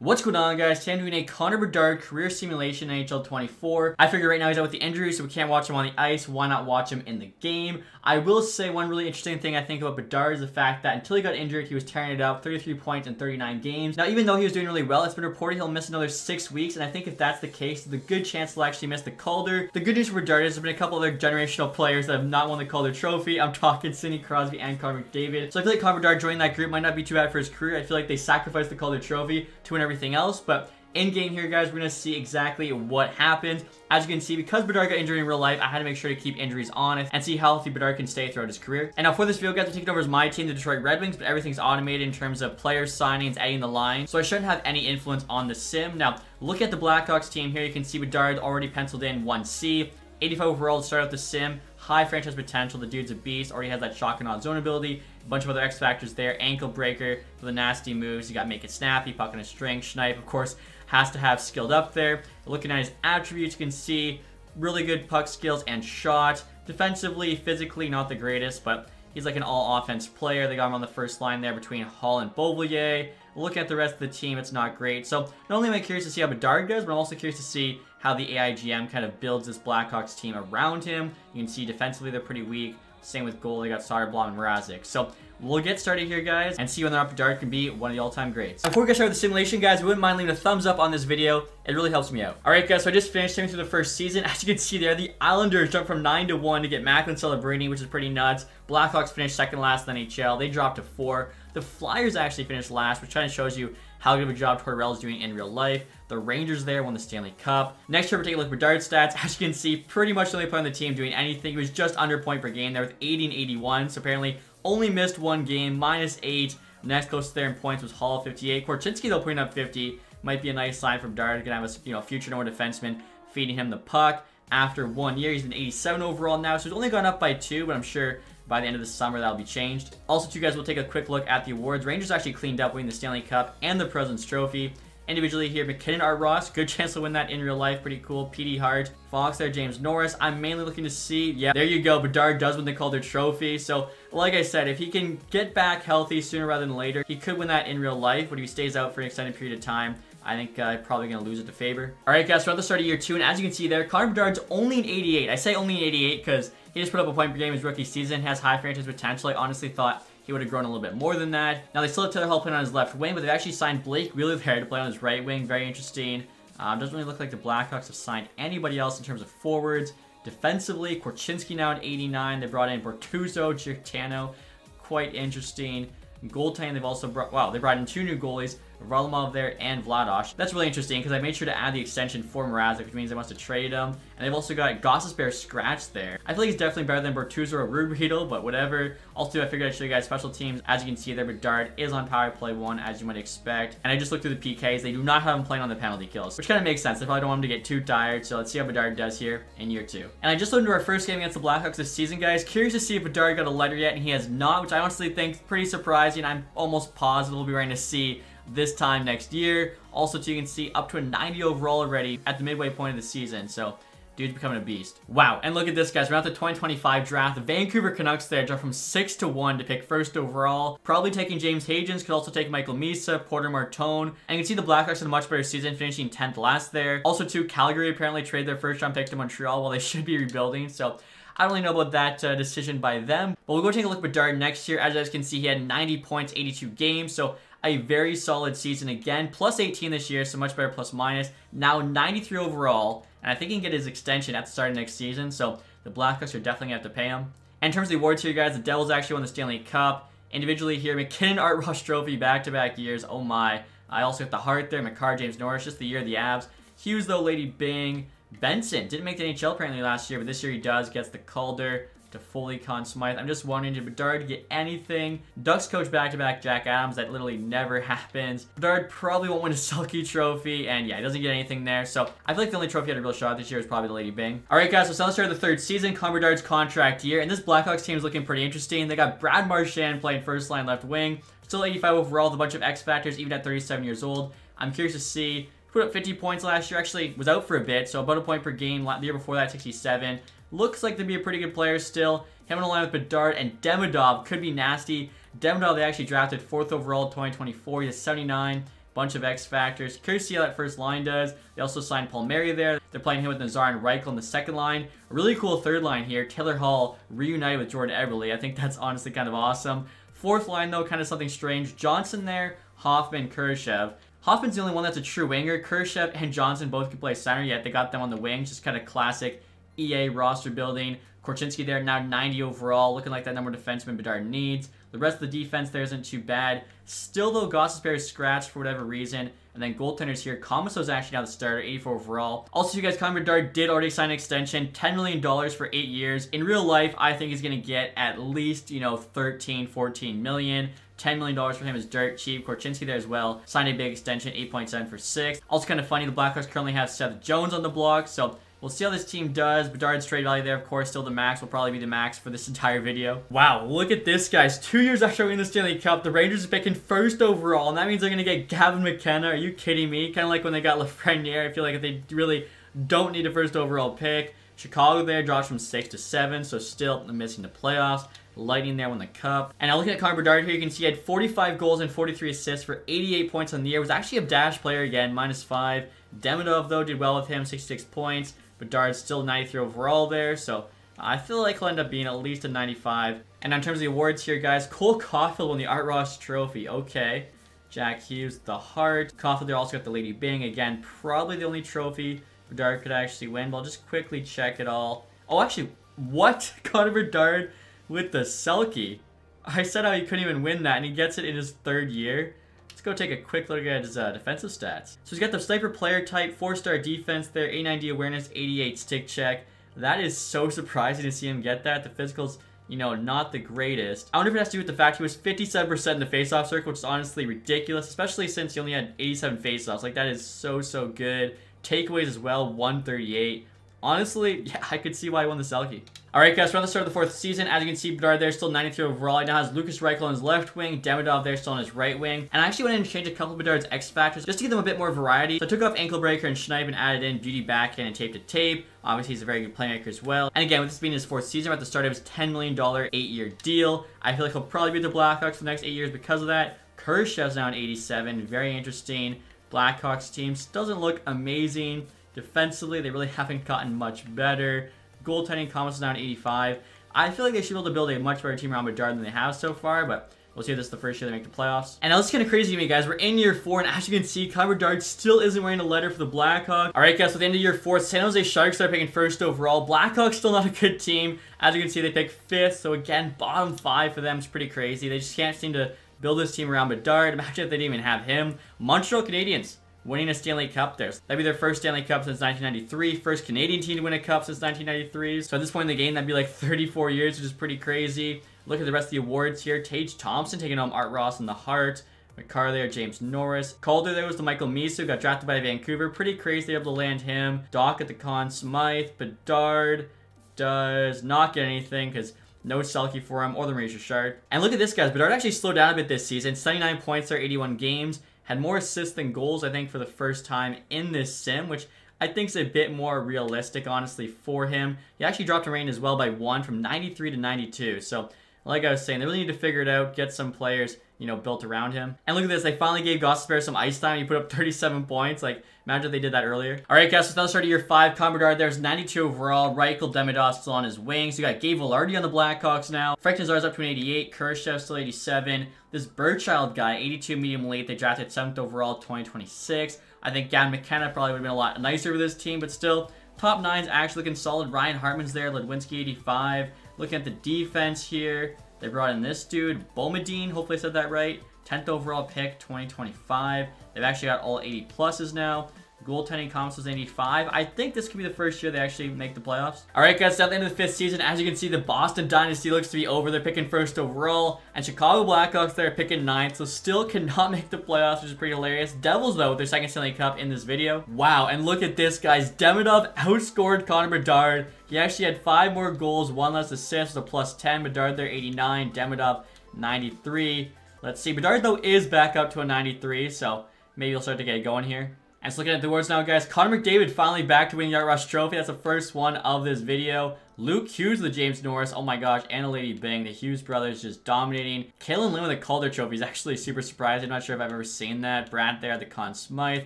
What's going on, guys? Today I'm doing a Connor Bedard career simulation in NHL 24. I figure right now he's out with the injury, so we can't watch him on the ice. Why not watch him in the game? I will say one really interesting thing I think about Bedard is the fact that until he got injured, he was tearing it up, 33 points in 39 games. Now, even though he was doing really well, it's been reported he'll miss another 6 weeks, and I think if that's the case, there's a good chance he'll actually miss the Calder. The good news for Bedard is there's been a couple other generational players that have not won the Calder trophy. I'm talking Sidney Crosby and Connor McDavid. So I feel like Connor Bedard joining that group might not be too bad for his career. I feel like they sacrificed the Calder trophy to win everything else, but in game here, guys, we're gonna see exactly what happens. As you can see, because Bedard got injured in real life, I had to make sure to keep injuries honest and see how healthy Bedard can stay throughout his career. And now for this video, guys, I'm taking over as my team, the Detroit Red Wings, but everything's automated in terms of player signings, adding the line, so I shouldn't have any influence on the sim. Now, look at the Blackhawks team here. You can see Bedard already penciled in 1C, 85 overall to start out the sim. High franchise potential. The dude's a beast. Already has that shock and odd zone ability. A bunch of other X factors there. Ankle breaker for the nasty moves. You got make it snappy, puck on a string. Snipe, of course, has to have skilled up there. Looking at his attributes, you can see really good puck skills and shot. Defensively, physically, not the greatest, but he's like an all offense player. They got him on the first line there between Hall and Beauvillier. Look at the rest of the team, it's not great. So not only am I curious to see how Bedard does, but I'm also curious to see how the AIGM kind of builds this Blackhawks team around him. You can see defensively they're pretty weak. Same with goal, they got Soderblom and Mrazek. So we'll get started here, guys, and see whether or not Bedard can be one of the all-time greats. Before we get started with the simulation, guys, we wouldn't mind leaving a thumbs up on this video. It really helps me out. All right, guys, so I just finished through the first season. As you can see there, the Islanders jumped from 9-1 to get Macklin Celebrini, which is pretty nuts. Blackhawks finished second last in the NHL. They dropped to 4. The Flyers actually finished last, which kind of shows you how good of a job Tortorella's doing in real life. The Rangers there won the Stanley Cup. Next here, we're taking a look at Bedard's stats. As you can see, pretty much the only player on the team doing anything. He was just under point per game there with 80 and 81, so apparently only missed one game, -8. Next closest there in points was Hall, 58. Korchinski, though, putting up 50. Might be a nice sign from Bedard. Gonna have a future number defenseman feeding him the puck. After 1 year, he's been 87 overall now, so he's only gone up by 2, but I'm sure by the end of the summer, that'll be changed. Also, too, guys, we'll take a quick look at the awards. Rangers actually cleaned up, winning the Stanley Cup and the President's Trophy. Individually here, McKinnon, Art Ross, good chance to win that in real life, pretty cool. PD Hart, Fox there, James Norris. I'm mainly looking to see, yeah, there you go, Bedard does win the Calder Trophy. So, like I said, if he can get back healthy sooner rather than later, he could win that in real life. But if he stays out for an extended period of time, I think probably going to lose it to Faber. All right, guys, we're at the start of year 2, and as you can see there, Connor Bedard's only an 88. I say only an 88 because he just put up a point per game his rookie season, has high franchise potential. I honestly thought he would have grown a little bit more than that. Now, they still have Taylor Hall playing on his left wing, but they've actually signed Blake Wheeler there to play on his right wing. Very interesting. Doesn't really look like the Blackhawks have signed anybody else in terms of forwards. Defensively, Korchinski now at 89. They brought in Bertuzzo, Chirtano. Quite interesting. Goaltending, they've also brought, wow, they brought in 2 new goalies, Varlamov there and Vladosh. That's really interesting because I made sure to add the extension for Mrazek, which means they must have traded him. And they've also got Gosses Bear scratched there. I feel like he's definitely better than Bertuzzo or Reichel, but whatever. Also, I figured I'd show you guys special teams. As you can see there, Bedard is on power play 1, as you might expect. And I just looked through the PKs. They do not have him playing on the penalty kills, which kind of makes sense. They probably don't want him to get too tired. So let's see how Bedard does here in year 2. And I just looked into our first game against the Blackhawks this season, guys. Curious to see if Bedard got a letter yet, and he has not, which I honestly think is pretty surprising. I'm almost positive we'll be ready to see this time next year. Also, too, you can see up to a 90 overall already at the midway point of the season. So, dude's becoming a beast. Wow, and look at this, guys. We're at the 2025 draft. The Vancouver Canucks there jumped from 6-1 to pick 1st overall. Probably taking James Hagens, could also take Michael Misa, Porter Martone. And you can see the Blackhawks had a much better season, finishing 10th last there. Also, too, Calgary apparently traded their 1st round pick to Montreal while they should be rebuilding. So, I don't really know about that decision by them. But we'll go take a look at Bedard next year. As you guys can see, he had 90 points, 82 games. So, a very solid season again. Plus 18 this year, so much better plus minus. Now 93 overall, and I think he can get his extension at the start of next season, so the Blackhawks are definitely going to have to pay him. And in terms of the awards here, guys, the Devils actually won the Stanley Cup. Individually here, McKinnon, Art Ross Trophy, back-to-back years. Oh my. I also got the Hart there, McCarr, James Norris, just the year of the Avs. Hughes, though, Lady Byng. Benson didn't make the NHL apparently last year, but this year he does, gets the Calder. To Foley, Conn Smythe. I'm just wondering, did Bedard get anything? Ducks coach back-to-back Jack Adams. That literally never happens. Bedard probably won't win a Selke trophy, and yeah, he doesn't get anything there. So I feel like the only trophy he had a real shot this year was probably the Lady Byng. All right, guys, so let's start the 3rd season, Connor Bedard's contract year, and this Blackhawks team is looking pretty interesting. They got Brad Marchand playing first line left wing, still 85 overall with a bunch of X factors, even at 37 years old. I'm curious to see. Put up 50 points last year. Actually, was out for a bit, so about a point per game. The year before that, 67. Looks like they'd be a pretty good player still. Him in a line with Bedard and Demidov could be nasty. Demidov, they actually drafted 4th overall 2024. He has 79. bunch of X-Factors. Curious to see how that first line does. They also signed Palmieri there. They're playing him with Nazar and Reichel in the second line. A really cool third line here. Taylor Hall reunited with Jordan Eberle. I think that's honestly kind of awesome. Fourth line, though, kind of something strange. Johnson there, Hoffman, Kurashev. Hoffman's the only one that's a true winger. Kurashev and Johnson both can play center, yet they got them on the wings. Just kind of classic EA roster building. Korchinski there, now 90 overall, looking like that number defenseman Bedard needs. The rest of the defense there isn't too bad. Still, though, Gosses Bear is scratched for whatever reason. And then goaltenders here, Commisso's actually now the starter, 84 overall. Also, you guys, Connor Bedard did already sign an extension, $10 million for 8 years. In real life, I think he's going to get at least, you know, 13, 14 million. $10 million for him is dirt cheap. Korchinski there as well. Signed a big extension, 8.7 for 6. Also kind of funny, the Blackhawks currently have Seth Jones on the block, so we'll see how this team does. Bedard's trade value there, of course, still the max. Will probably be the max for this entire video. Wow, look at this, guys. 2 years after winning the Stanley Cup, the Rangers are picking first overall, and that means they're going to get Gavin McKenna. Are you kidding me? Kind of like when they got Lafreniere. I feel like they really don't need a first overall pick. Chicago there drops from 6 to 7, so still missing the playoffs. Lightning there won the Cup. And now looking at Connor Bedard here, you can see he had 45 goals and 43 assists for 88 points on the year. Was actually a dash player again, -5. Demidov, though, did well with him, 66 points. Bedard's still 93 overall there, so I feel like he'll end up being at least a 95. And in terms of the awards here, guys, Cole Caufield won the Art Ross Trophy. Okay. Jack Hughes, the Hart. Caufield there also got the Lady Byng. Again, probably the only trophy Bedard could actually win, but I'll just quickly check it all. Oh, actually, what? Connor Bedard with the Selke. I said how he couldn't even win that, and he gets it in his third year. Let's go take a quick look at his defensive stats. So he's got the sniper player type, 4-star defense there, 890 awareness, 88 stick check. That is so surprising to see him get that. The physical's, you know, not the greatest. I wonder if it has to do with the fact he was 57% in the faceoff circle, which is honestly ridiculous, especially since he only had 87 faceoffs. Like, that is so, so good. Takeaways as well, 138. Honestly, yeah, I could see why he won the Selke. All right, guys, we're on the start of the fourth season. As you can see, Bedard there, still 93 overall. He now has Lucas Reichel on his left wing, Demidov there, still on his right wing. And I actually went in and changed a couple of Bedard's X-Factors just to give them a bit more variety. So I took off Anklebreaker and Schneip and added in Beauty Backhand and Tape to Tape. Obviously, he's a very good playmaker as well. And again, with this being his fourth season, we're at the start of his $10 million 8-year deal. I feel like he'll probably be the Blackhawks for the next 8 years because of that. Kershaw's now an 87. Very interesting. Blackhawks team doesn't look amazing. Defensively, they really haven't gotten much better. Goaltending, Comets is now an 85. I feel like they should be able to build a much better team around Bedard than they have so far, but we'll see if this is the first year they make the playoffs. And now it's kind of crazy to me, guys. We're in year 4, and as you can see, Connor Bedard still isn't wearing a letter for the Blackhawks. All right, guys, so at the end of year 4, San Jose Sharks are picking first overall. Blackhawks still not a good team. As you can see, they pick 5th, so again, bottom 5 for them is pretty crazy. They just can't seem to build this team around Bedard. Imagine if they didn't even have him. Montreal Canadiens winning a Stanley Cup there. That'd be their first Stanley Cup since 1993. First Canadian team to win a cup since 1993. So at this point in the game, that'd be like 34 years, which is pretty crazy. Look at the rest of the awards here. Tage Thompson taking home Art Ross and the Hart. McCarr there, James Norris. Calder there was the Michael Misa, who got drafted by Vancouver. Pretty crazy they were able to land him. Doc at the Conn Smythe. Bedard does not get anything because no Selke for him or the Maurice Richard. And look at this, guys. Bedard actually slowed down a bit this season. 79 points there, 81 games. Had more assists than goals, I think, for the first time in this sim, which I think is a bit more realistic, honestly, for him. He actually dropped a rating as well by 1 from 93 to 92. So, like I was saying, they really need to figure it out, get some players, you know, built around him. And look at this, they finally gave Gosses Bear some ice time. He put up 37 points. Like, imagine if they did that earlier. All right, guys, so it's now the start of year 5. Connor Bedard there's 92 overall. Reichel, Demidov still on his wings. So you got Gabe Velarde on the Blackhawks now. Frank Nazar's up to an 88. Kurashev still 87. This Burchild guy, 82 medium late. They drafted 7th overall, 2026. I think Gavin McKenna probably would have been a lot nicer with this team, but still, top 9's actually looking solid. Ryan Hartman's there. Ledwinski, 85. Looking at the defense here, they brought in this dude, Boumedienne, hopefully I said that right. 10th overall pick, 2025. They've actually got all 80 pluses now. Goaltending Comps was 85. I think this could be the first year they actually make the playoffs. All right, guys, so at the end of the 5th season, as you can see, the Boston Dynasty looks to be over. They're picking first overall, and Chicago Blackhawks, they're picking 9th, so still cannot make the playoffs, which is pretty hilarious. Devils, though, with their second Stanley Cup in this video. Wow, and look at this, guys. Demidov outscored Connor Bedard. He actually had 5 more goals, 1 less assist, with a +10. Bedard there, 89. Demidov, 93. Let's see. Bedard, though, is back up to a 93, so maybe he'll start to get going here. And just looking at the awards now, guys, Connor McDavid finally back to winning the Art Ross Trophy. That's the first one of this video. Luke Hughes with James Norris, oh my gosh, and Lady Byng. The Hughes brothers just dominating. Kalen Lynn with the Calder Trophy is actually super surprising. I'm not sure if I've ever seen that. Brad there at the Conn Smythe.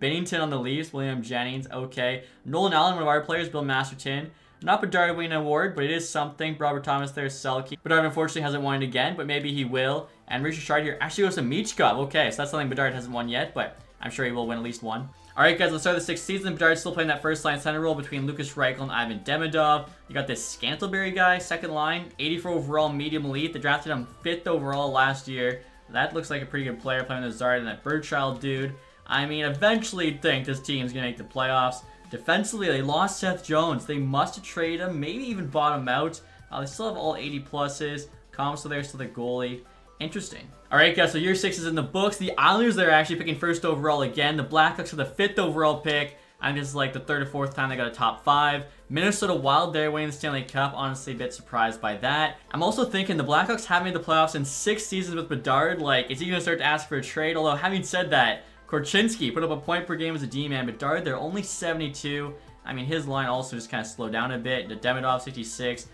Binnington on the Leafs, William Jennings, okay. Nolan Allen, one of our players, Bill Masterton. Not Bedard winning an award, but it is something. Robert Thomas there, Selke. Bedard unfortunately hasn't won it again, but maybe he will. And Richard here actually goes to Michkov. Okay, so that's something Bedard hasn't won yet, but I'm sure he will win at least one. All right, guys, let's start the sixth season. Bedard's still playing that first line center role between Lucas Reichel and Ivan Demidov. You got this Scantleberry guy, second line, 84 overall, medium elite. They drafted him 5th overall last year. That looks like a pretty good player playing with Zard and that Birdchild dude. I mean, eventually you'd think this team's gonna make the playoffs. Defensively, they lost Seth Jones. They must have traded him, maybe even bought him out. They still have all 80 pluses. Comps still there, still the goalie. Interesting. All right, guys, so year 6 is in the books. The Islanders, they're actually picking 1st overall again. The Blackhawks are the 5th overall pick. I think this is like the 3rd or 4th time they got a top 5. Minnesota Wild there winning the Stanley Cup. Honestly, a bit surprised by that. I'm also thinking the Blackhawks have made the playoffs in 6 seasons with Bedard. Like, is he going to start to ask for a trade? Although, having said that, Korchinski put up a point per game as a D-man. Bedard, they're only 72. I mean, his line also just kind of slowed down a bit. Demidov, 66.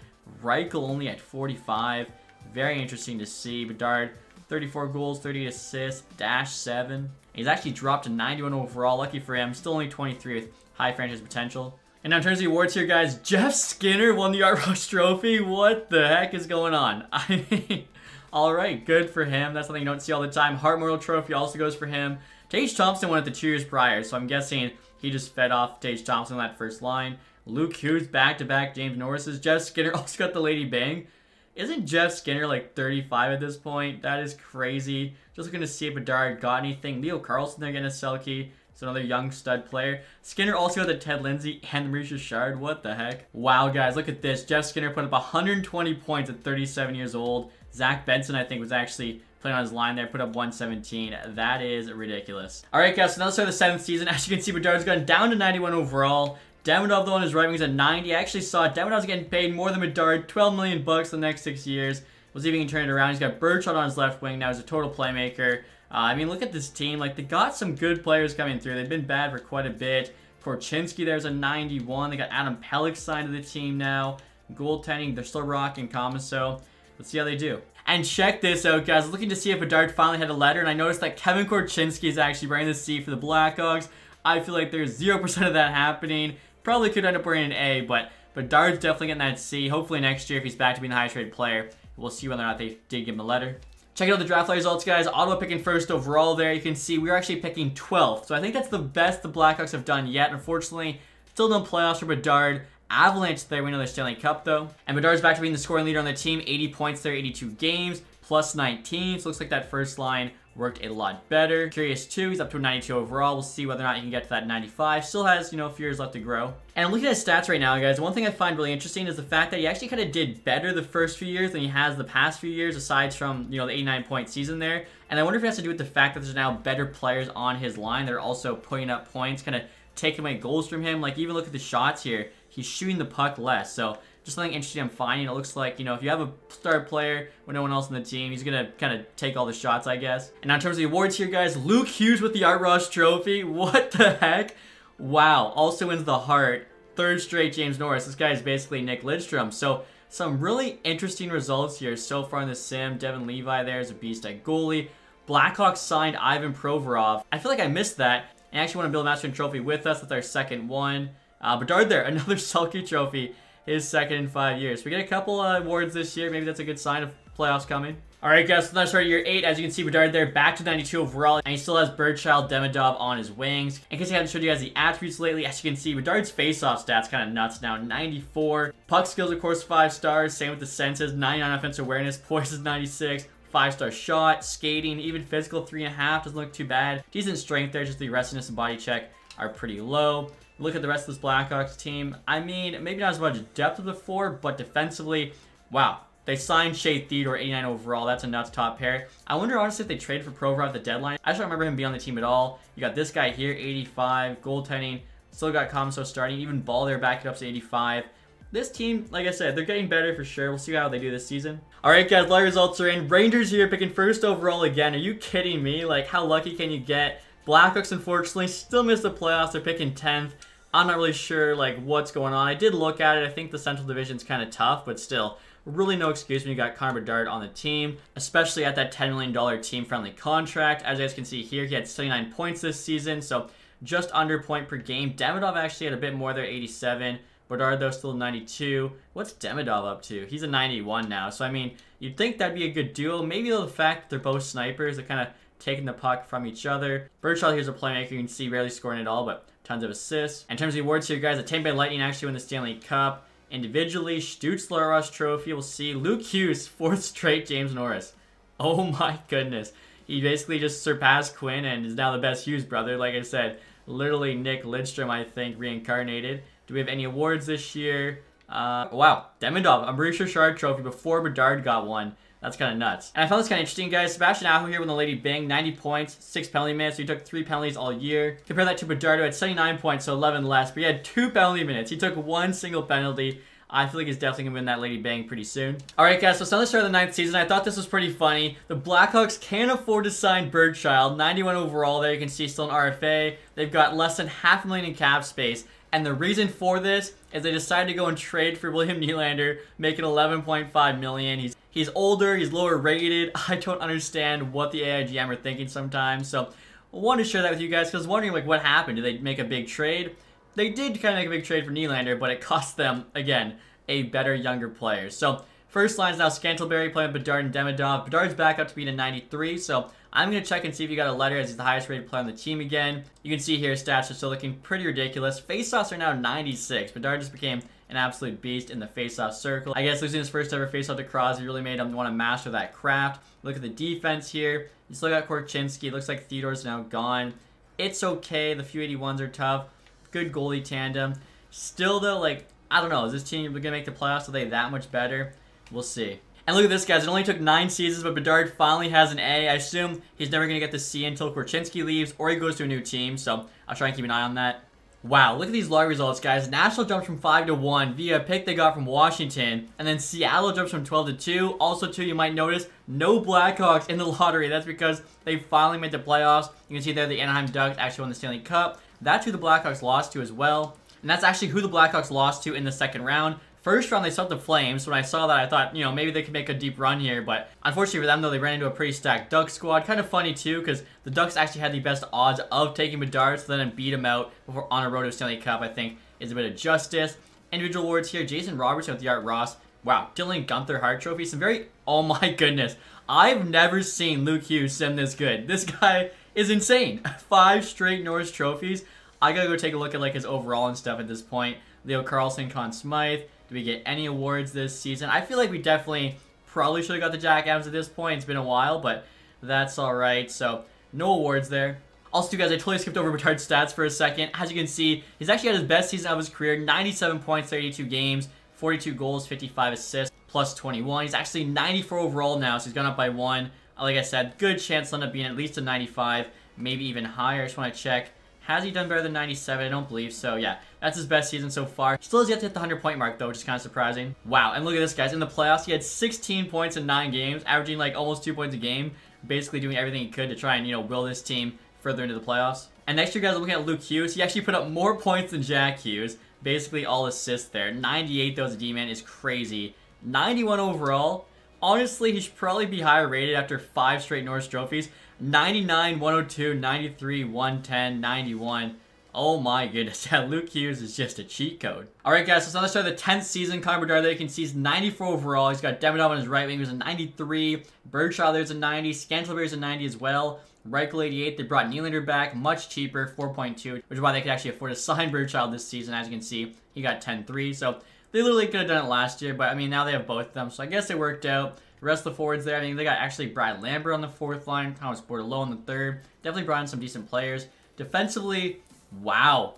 Reichel only at 45. Very interesting to see. Bedard, 34 goals, 38 assists, dash 7. He's actually dropped to 91 overall. Lucky for him. Still only 23 with high franchise potential. And now in terms of the awards here, guys, Jeff Skinner won the Art Ross Trophy. What the heck is going on? I mean, all right, good for him. That's something you don't see all the time. Hart Memorial Trophy also goes for him. Tage Thompson won it the 2 years prior, so I'm guessing he just fed off Tage Thompson on that first line. Luke Hughes back-to-back James Norris's. Jeff Skinner also got the Lady Byng. Isn't Jeff Skinner like 35 at this point? That is crazy. Just looking to see if Bedard got anything. Leo Carlson there getting a Selke. It's another young stud player. Skinner also got the Ted Lindsay and the Maurice Richard. What the heck? Wow, guys, look at this. Jeff Skinner put up 120 points at 37 years old. Zach Benson, I think, was actually playing on his line there, put up 117. That is ridiculous. All right, guys, so now let's start the 7th season. As you can see, Bedard's gone down to 91 overall. Demidov, the one who's right wing, is at 90. I actually saw Demidov's getting paid more than Bedard, $12 million the next 6 years. We'll see if he can turn it around. He's got Birdshot on his left wing now. He's a total playmaker. I mean, look at this team. Like, they got some good players coming through. They've been bad for quite a bit. Korchinski there's a 91. They got Adam Pellick signed to the team now. Goaltending, they're still rocking Comiso. Let's see how they do. And check this out, guys. Looking to see if Bedard finally had a letter, and I noticed that Kevin Korchinski is actually wearing the C for the Blackhawks. I feel like there's 0% of that happening. Probably could end up wearing an A, but Bedard's definitely getting that C. Hopefully next year, if he's back to being the highest rated player, we'll see whether or not they did give him a letter. Check out the draft results, guys. Ottawa picking 1st overall there. You can see we're actually picking 12th. So I think that's the best the Blackhawks have done yet. Unfortunately, still no playoffs for Bedard. Avalanche there, we know the Stanley Cup though. And Bedard's back to being the scoring leader on the team. 80 points there, 82 games, plus 19. So looks like that first line worked a lot better. Curious too, he's up to a 92 overall. We'll see whether or not he can get to that 95. Still has, you know, a few years left to grow. And I'm looking at his stats right now, guys. One thing I find really interesting is the fact that he actually kind of did better the first few years than he has the past few years, aside from, you know, the 89 point season there. And I wonder if it has to do with the fact that there's now better players on his line. They're also putting up points, kind of taking away goals from him. Like, even look at the shots here. He's shooting the puck less, so just something interesting I'm finding. It looks like, you know, if you have a star player with no one else on the team, he's going to kind of take all the shots, I guess. And now in terms of the awards here, guys, Luke Hughes with the Art Ross Trophy. What the heck? Wow. Also wins the Hart. 3rd straight James Norris. This guy is basically Nick Lidstrom. So some really interesting results here so far in the sim. Devin Levi there is a beast at goalie. Blackhawks signed Ivan Provorov. I feel like I missed that. And actually won a Bill Masterton Trophy with us. That's our 2nd one. Bedard there, another Selke Trophy, his 2nd in 5 years. We get a couple awards this year. Maybe that's a good sign of playoffs coming. All right, guys, so that's our year 8. As you can see, Bedard there back to 92 overall, and he still has Birdchild, Demidov on his wings. In case I haven't showed you guys the attributes lately, as you can see, Bedard's face-off stats kind of nuts now, 94. Puck skills, of course, 5 stars. Same with the senses, 99 offensive awareness, poise is 96. 5-star shot, skating, even physical 3.5 doesn't look too bad. Decent strength there, just the restlessness and body check are pretty low. Look at the rest of this Blackhawks team. I mean, maybe not as much depth as before, but defensively, wow. They signed Shea Theodore, 89 overall. That's a nuts top pair. I wonder, honestly, if they traded for Provorov at the deadline. I just don't remember him being on the team at all. You got this guy here, 85. Goaltending, still got Comso starting. Even Ball there back it up to 85. This team, like I said, they're getting better for sure. We'll see how they do this season. All right, guys, live results are in. Rangers here picking 1st overall again. Are you kidding me? Like, how lucky can you get? Blackhawks, unfortunately, still missed the playoffs. They're picking 10th. I'm not really sure, like, what's going on. I did look at it. I think the Central Division's kind of tough, but still, really no excuse when you got Connor Bedard on the team, especially at that $10 million team-friendly contract. As you guys can see here, he had 79 points this season, so just under a point per game. Demidov actually had a bit more there, 87. Bedard, though, still 92. What's Demidov up to? He's a 91 now, so, I mean, you'd think that'd be a good duel. Maybe the fact that they're both snipers, they're kind of taking the puck from each other. Bertuzzo here's a playmaker. You can see rarely scoring at all, but tons of assists. In terms of awards here, guys, the Tampa Bay Lightning actually won the Stanley Cup. Individually, Stutzler Ross Trophy, we'll see. Luke Hughes, 4th straight James Norris. Oh my goodness. He basically just surpassed Quinn and is now the best Hughes brother. Like I said, literally Nick Lidstrom, I think, reincarnated. Do we have any awards this year? Wow, Demidov, a Maurice Richard Trophy before Bedard got one. That's kind of nuts. And I found this kind of interesting, guys. Sebastian Aho here won the Lady Byng, 90 points, 6 penalty minutes. So he took 3 penalties all year. Compare that to Bedard, who had 79 points, so 11 less. But he had 2 penalty minutes. He took 1 single penalty. I feel like he's definitely going to win that Lady Byng pretty soon. All right, guys, so it's another start of the 9th season. I thought this was pretty funny. The Blackhawks can't afford to sign Birdchild, 91 overall there. You can see still an RFA. They've got less than $500,000 in cap space. And the reason for this is they decided to go and trade for William Nylander, making $11.5 million. He's older, he's lower rated. I don't understand what the AIGM are thinking sometimes. So I wanted to share that with you guys because I was wondering, like, what happened? Did they make a big trade? They did kind of make a big trade for Nylander, but it cost them, again, a better, younger player. So first line is now Scantleberry playing Bedard and Demidov. Bedard's back up to being a 93, so I'm going to check and see if he got a letter as he's the highest rated player on the team again. You can see here stats are still looking pretty ridiculous. Faceoffs are now 96. Bedard just became an absolute beast in the faceoff circle. I guess losing his first ever faceoff to Crosby really made him want to master that craft. Look at the defense here. You still got Korchinski. It looks like Theodore's now gone. It's okay. The few 81s are tough. Good goalie tandem. Still though, like, I don't know. Is this team going to make the playoffs? Are they that much better? We'll see. And look at this, guys. It only took 9 seasons, but Bedard finally has an A. I assume he's never going to get the C until Korchinski leaves or he goes to a new team, so I'll try and keep an eye on that. Wow, look at these lottery results, guys. Nashville jumps from 5-1 via a pick they got from Washington, and then Seattle jumps from 12-2. Also, too, you might notice no Blackhawks in the lottery. That's because they finally made the playoffs. You can see there the Anaheim Ducks actually won the Stanley Cup. That's who the Blackhawks lost to as well, and that's actually who the Blackhawks lost to in the second round. First round, they swept the Flames. When I saw that, I thought, you know, maybe they could make a deep run here. But unfortunately for them, though, they ran into a pretty stacked Ducks squad. Kind of funny, too, because the Ducks actually had the best odds of taking Bedard, so then beat him out before on a road to Stanley Cup, I think, is a bit of justice. Individual awards here. Jason Robertson with the Art Ross. Wow. Dylan Gunther Hart Trophy. Some very... Oh, my goodness. I've never seen Luke Hughes sim this good. This guy is insane. 5 straight Norris trophies. I gotta go take a look at, like, his overall and stuff at this point. Leo Carlson, Conn Smythe. Do we get any awards this season? I feel like we definitely probably should have got the Jack Adams at this point. It's been a while, but that's all right. So no awards there. Also, guys, I totally skipped over Bedard's stats for a second. As you can see, he's actually had his best season of his career. 97 points, 32 games, 42 goals, 55 assists, plus 21. He's actually 94 overall now, so he's gone up by 1. Like I said, good chance to end up being at least a 95, maybe even higher. I just want to check. Has he done better than 97? I don't believe so. Yeah, that's his best season so far. Still has yet to hit the 100-point mark, though, which is kind of surprising. Wow, and look at this, guys. In the playoffs, he had 16 points in 9 games, averaging, like, almost 2 points a game, basically doing everything he could to try and, you know, will this team further into the playoffs. And next year, guys, looking at Luke Hughes. He actually put up more points than Jack Hughes, basically all assists there. 98, though, as a D-man is crazy. 91 overall. Honestly, he should probably be higher rated after 5 straight Norris trophies. 99, 102, 93, 110, 91. Oh my goodness, that Luke Hughes is just a cheat code. All right, guys, so it's another start of the 10th season. Connor Bedard, there you can see, he's 94 overall. He's got Demidov on his right wing, who's a 93. Birdshaw, there's a 90. Scantleberry's a 90 as well. Reichel, 88. They brought Nylander back, much cheaper, 4.2, which is why they could actually afford to sign Birdchild this season. As you can see, he got 10-3, so... They literally could have done it last year, but, I mean, now they have both of them, so I guess it worked out. The rest of the forwards there, I mean, they got actually Brad Lambert on the 4th line, Thomas Bordelot on the 3rd. Definitely brought in some decent players. Defensively, wow.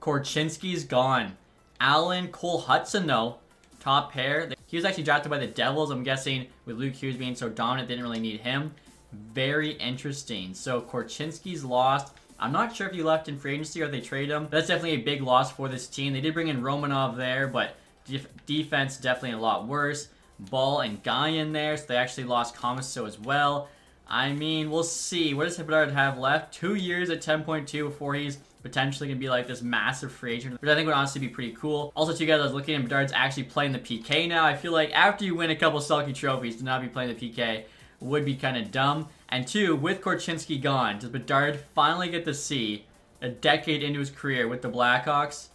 Korchinski's gone. Allen, Cole Hudson, though, top pair. He was actually drafted by the Devils, I'm guessing, with Luke Hughes being so dominant, they didn't really need him. Very interesting. So, Korchinski's lost. I'm not sure if he left in free agency or if they trade him. That's definitely a big loss for this team. They did bring in Romanov there, but... defense definitely a lot worse. Ball and Guy in there, so they actually lost Comiso as well. I mean, we'll see. What does Bedard have left? 2 years at 10.2 before he's potentially going to be like this massive free agent, which I think would honestly be pretty cool. Also, too, guys, I was looking at Bedard's actually playing the PK now. I feel like after you win a couple Selke trophies, to not be playing the PK would be kind of dumb. And two, with Korchinski gone, does Bedard finally get to see a decade into his career with the Blackhawks?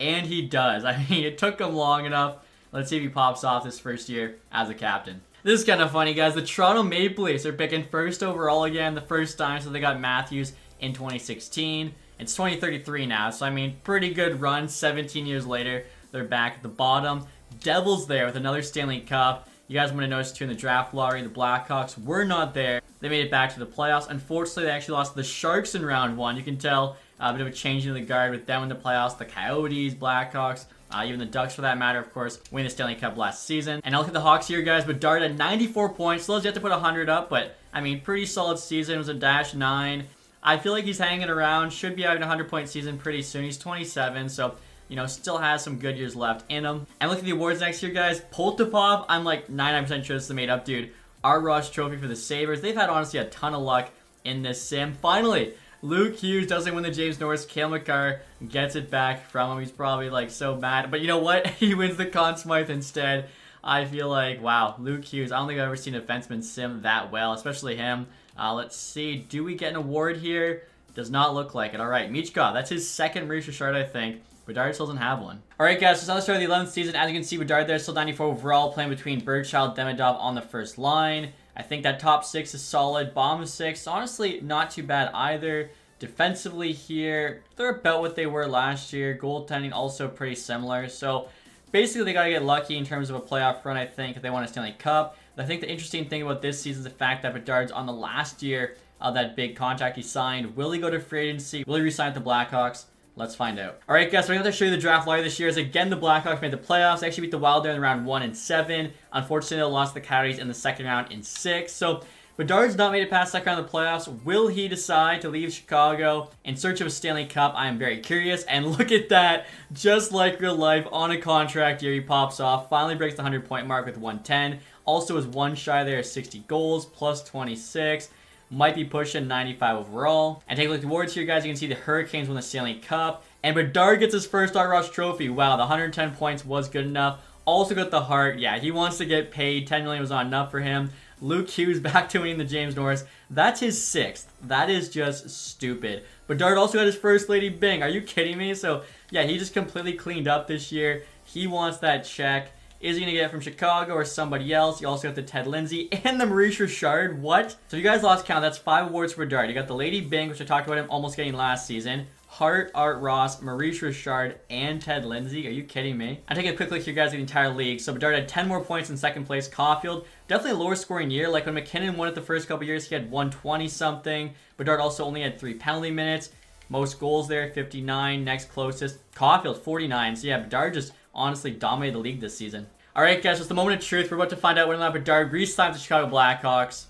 And he does. I mean, it took him long enough. Let's see if he pops off this first year as a captain. This is kind of funny, guys. The Toronto Maple Leafs are picking first overall again, the first time, so they got Matthews in 2016. It's 2033 now, so I mean, pretty good run. 17 years later, they're back at the bottom. Devils there with another Stanley Cup. You guys want to notice too in the draft lottery, the Blackhawks were not there. They made it back to the playoffs. Unfortunately, they actually lost to the Sharks in round one. You can tell a bit of a change in the guard with them in the playoffs. The Coyotes, Blackhawks, even the Ducks for that matter, of course, winning the Stanley Cup last season. And I'll look at the Hawks here, guys. Bedard at 94 points. Still has yet to put 100 up, but I mean, pretty solid season. It was a -9. I feel like he's hanging around. Should be having a 100-point season pretty soon. He's 27, so you know, still has some good years left in him. And look at the awards next year, guys. Poltepov, I'm like 99% sure this is a made-up dude. Art Ross Trophy for the Sabres. They've had, honestly, a ton of luck in this sim. Finally, Luke Hughes doesn't win the James Norris. Cale Makar gets it back from him. He's probably, like, so mad. But you know what? He wins the Conn Smythe instead. I feel like, wow, Luke Hughes. I don't think I've ever seen a defenseman sim that well, especially him. Let's see. Do we get an award here? Does not look like it. All right, Michkov. That's his second Maurice Richard, I think. Bedard still doesn't have one. All right, guys, so it's the start of the 11th season. As you can see, Bedard there, still 94 overall, playing between Burchild, Demidov on the first line. I think that top six is solid. Bottom six, honestly, not too bad either. Defensively here, they're about what they were last year. Goaltending also pretty similar. So basically, they got to get lucky in terms of a playoff run, I think, if they want a Stanley Cup. But I think the interesting thing about this season is the fact that Bedard's on the last year of that big contract he signed. Will he go to free agency? Will he resign with the Blackhawks? Let's find out. All right, guys, so I'm going to show you the draft lottery this year. As again, the Blackhawks made the playoffs. They actually beat the Wild there in round 1 and 7. Unfortunately, they lost the Coyotes in the second round in 6. So Bedard's not made it past the second round of the playoffs. Will he decide to leave Chicago in search of a Stanley Cup? I am very curious. And look at that. Just like real life, on a contract year, he pops off. Finally breaks the 100-point mark with 110. Also is one shy there, 60 goals, plus 26. Might be pushing 95 overall. And take a look at the awards here, guys. You can see the Hurricanes won the Stanley Cup. And Bedard gets his first Art Ross Trophy. Wow, the 110 points was good enough. Also got the Hart. Yeah, he wants to get paid. 10 million was not enough for him. Luke Hughes back to winning the James Norris. That's his 6th. That is just stupid. Bedard also got his first Lady Byng. Are you kidding me? So, yeah, he just completely cleaned up this year. He wants that check. Is he going to get it from Chicago or somebody else? You also got the Ted Lindsay and the Maurice Richard. What? So you guys lost count. That's 5 awards for Bedard. You got the Lady Byng, which I talked about him almost getting last season. Hart, Art Ross, Maurice Richard, and Ted Lindsay. Are you kidding me? I'm taking a quick look here, guys, at the entire league. So Bedard had 10 more points in second place. Caufield, definitely a lower scoring year. Like when McKinnon won it the first couple years, he had 120-something. Bedard also only had 3 penalty minutes. Most goals there, 59. Next closest, Caufield, 49. So yeah, Bedard just honestly dominated the league this season. All right, guys, so it's the moment of truth. We're about to find out whether or not Bedard re-signed the Chicago Blackhawks.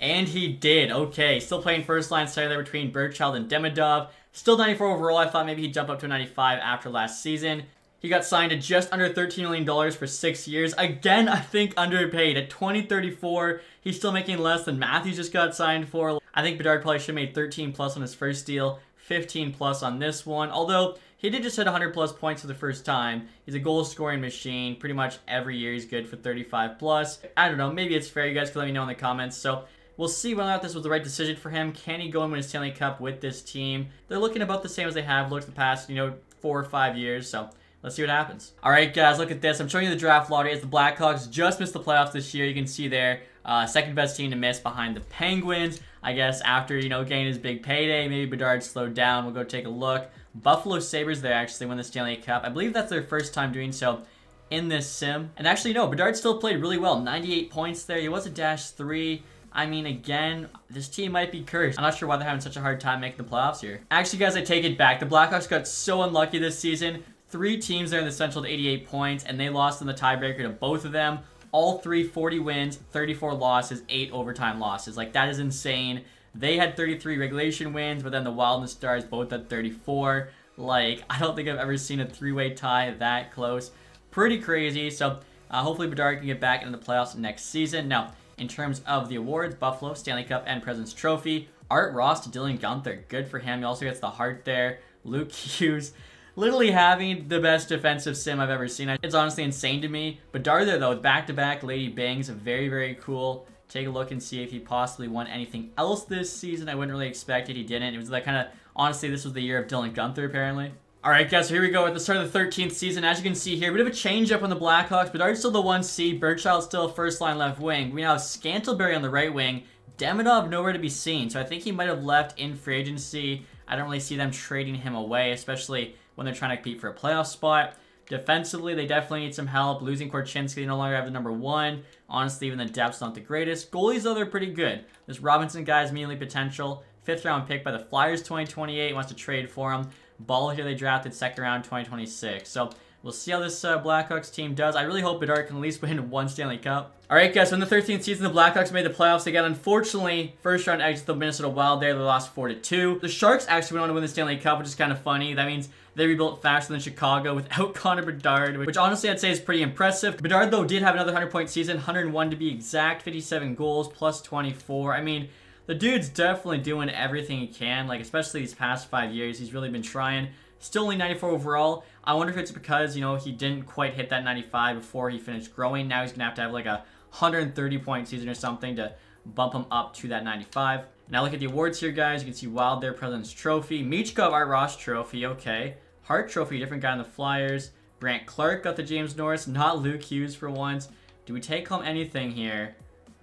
And he did. Okay, still playing first line center there between Burchild and Demidov. Still 94 overall. I thought maybe he'd jump up to a 95 after last season. He got signed to just under $13 million for 6 years. Again, I think underpaid. At 2034, he's still making less than Matthews just got signed for. I think Bedard probably should have made 13 plus on his first deal, 15 plus on this one. Although he did just hit 100 plus points for the first time. He's a goal scoring machine. Pretty much every year he's good for 35 plus. I don't know. Maybe it's fair. You guys can let me know in the comments. So we'll see whether or not this was the right decision for him. Can he go and win a Stanley Cup with this team? They're looking about the same as they have looked the past, 4 or 5 years. So let's see what happens. All right, guys, look at this. I'm showing you the draft lottery as the Blackhawks just missed the playoffs this year. You can see there, second best team to miss behind the Penguins. I guess after, getting his big payday, maybe Bedard slowed down. We'll go take a look. Buffalo Sabres, they actually won the Stanley Cup. I believe that's their first time doing so in this sim. And actually, no, Bedard still played really well. 98 points there. He was a -3. I mean, again, this team might be cursed. I'm not sure why they're having such a hard time making the playoffs here. Actually, guys, I take it back. The Blackhawks got so unlucky this season. 3 teams there in the Central to 88 points, and they lost in the tiebreaker to both of them. All 3, 40 wins, 34 losses, 8 overtime losses. Like, that is insane. They had 33 regulation wins, but then the Wild and the Stars both had 34. Like, I don't think I've ever seen a 3-way tie that close. Pretty crazy. So, hopefully Bedard can get back into the playoffs next season. Now, In terms of the awards, Buffalo, Stanley Cup, and President's Trophy. Art Ross to Dylan Guenther. Good for him. He also gets the Hart there. Luke Hughes, literally having the best defensive sim I've ever seen. It's honestly insane to me. Bedard there, though, with back-to-back Lady Byngs. Very, very cool. Take a look and see if he possibly won anything else this season. I wouldn't really expect it. He didn't. It was that kind of... Honestly, this was the year of Dylan Guenther, apparently. All right, guys, so here we go at the start of the 13th season. As you can see here, a bit of a change-up on the Blackhawks. Bedard's still the 1C. Burchild's still first-line left wing. We now have Scantlebury on the right wing. Demidov nowhere to be seen, so I think he might have left in free agency. I don't really see them trading him away, especially when they're trying to compete for a playoff spot. Defensively, they definitely need some help. Losing Korchinski, they no longer have the number one. Honestly, even the depth's not the greatest. Goalies, though, they're pretty good. This Robinson guy's immediately potential. 5th-round pick by the Flyers 2028. Wants to trade for him. Ball here they drafted 2nd round 2026. So we'll see how this Blackhawks team does. I really hope Bedard can at least win one Stanley Cup. All right, guys, so in the 13th season, the Blackhawks made the playoffs again. Unfortunately, first round exit the Minnesota Wild there. They lost 4-2. The Sharks actually went on to win the Stanley Cup, which is kind of funny. That means they rebuilt faster than Chicago without Connor Bedard, which honestly I'd say is pretty impressive. Bedard, though, did have another 100-point season, 101 to be exact, 57 goals, plus 24. I mean... The dude's definitely doing everything he can, like especially these past 5 years. He's really been trying. Still only 94 overall. I wonder if it's because, you know, he didn't quite hit that 95 before he finished growing. Now he's going to have like a 130-point season or something to bump him up to that 95. Now look at the awards here, guys. You can see Wild there, President's Trophy. Michkov, Art Ross Trophy, okay. Hart Trophy, different guy on the Flyers. Brant Clark got the James Norris, not Luke Hughes for once. Do we take home anything here?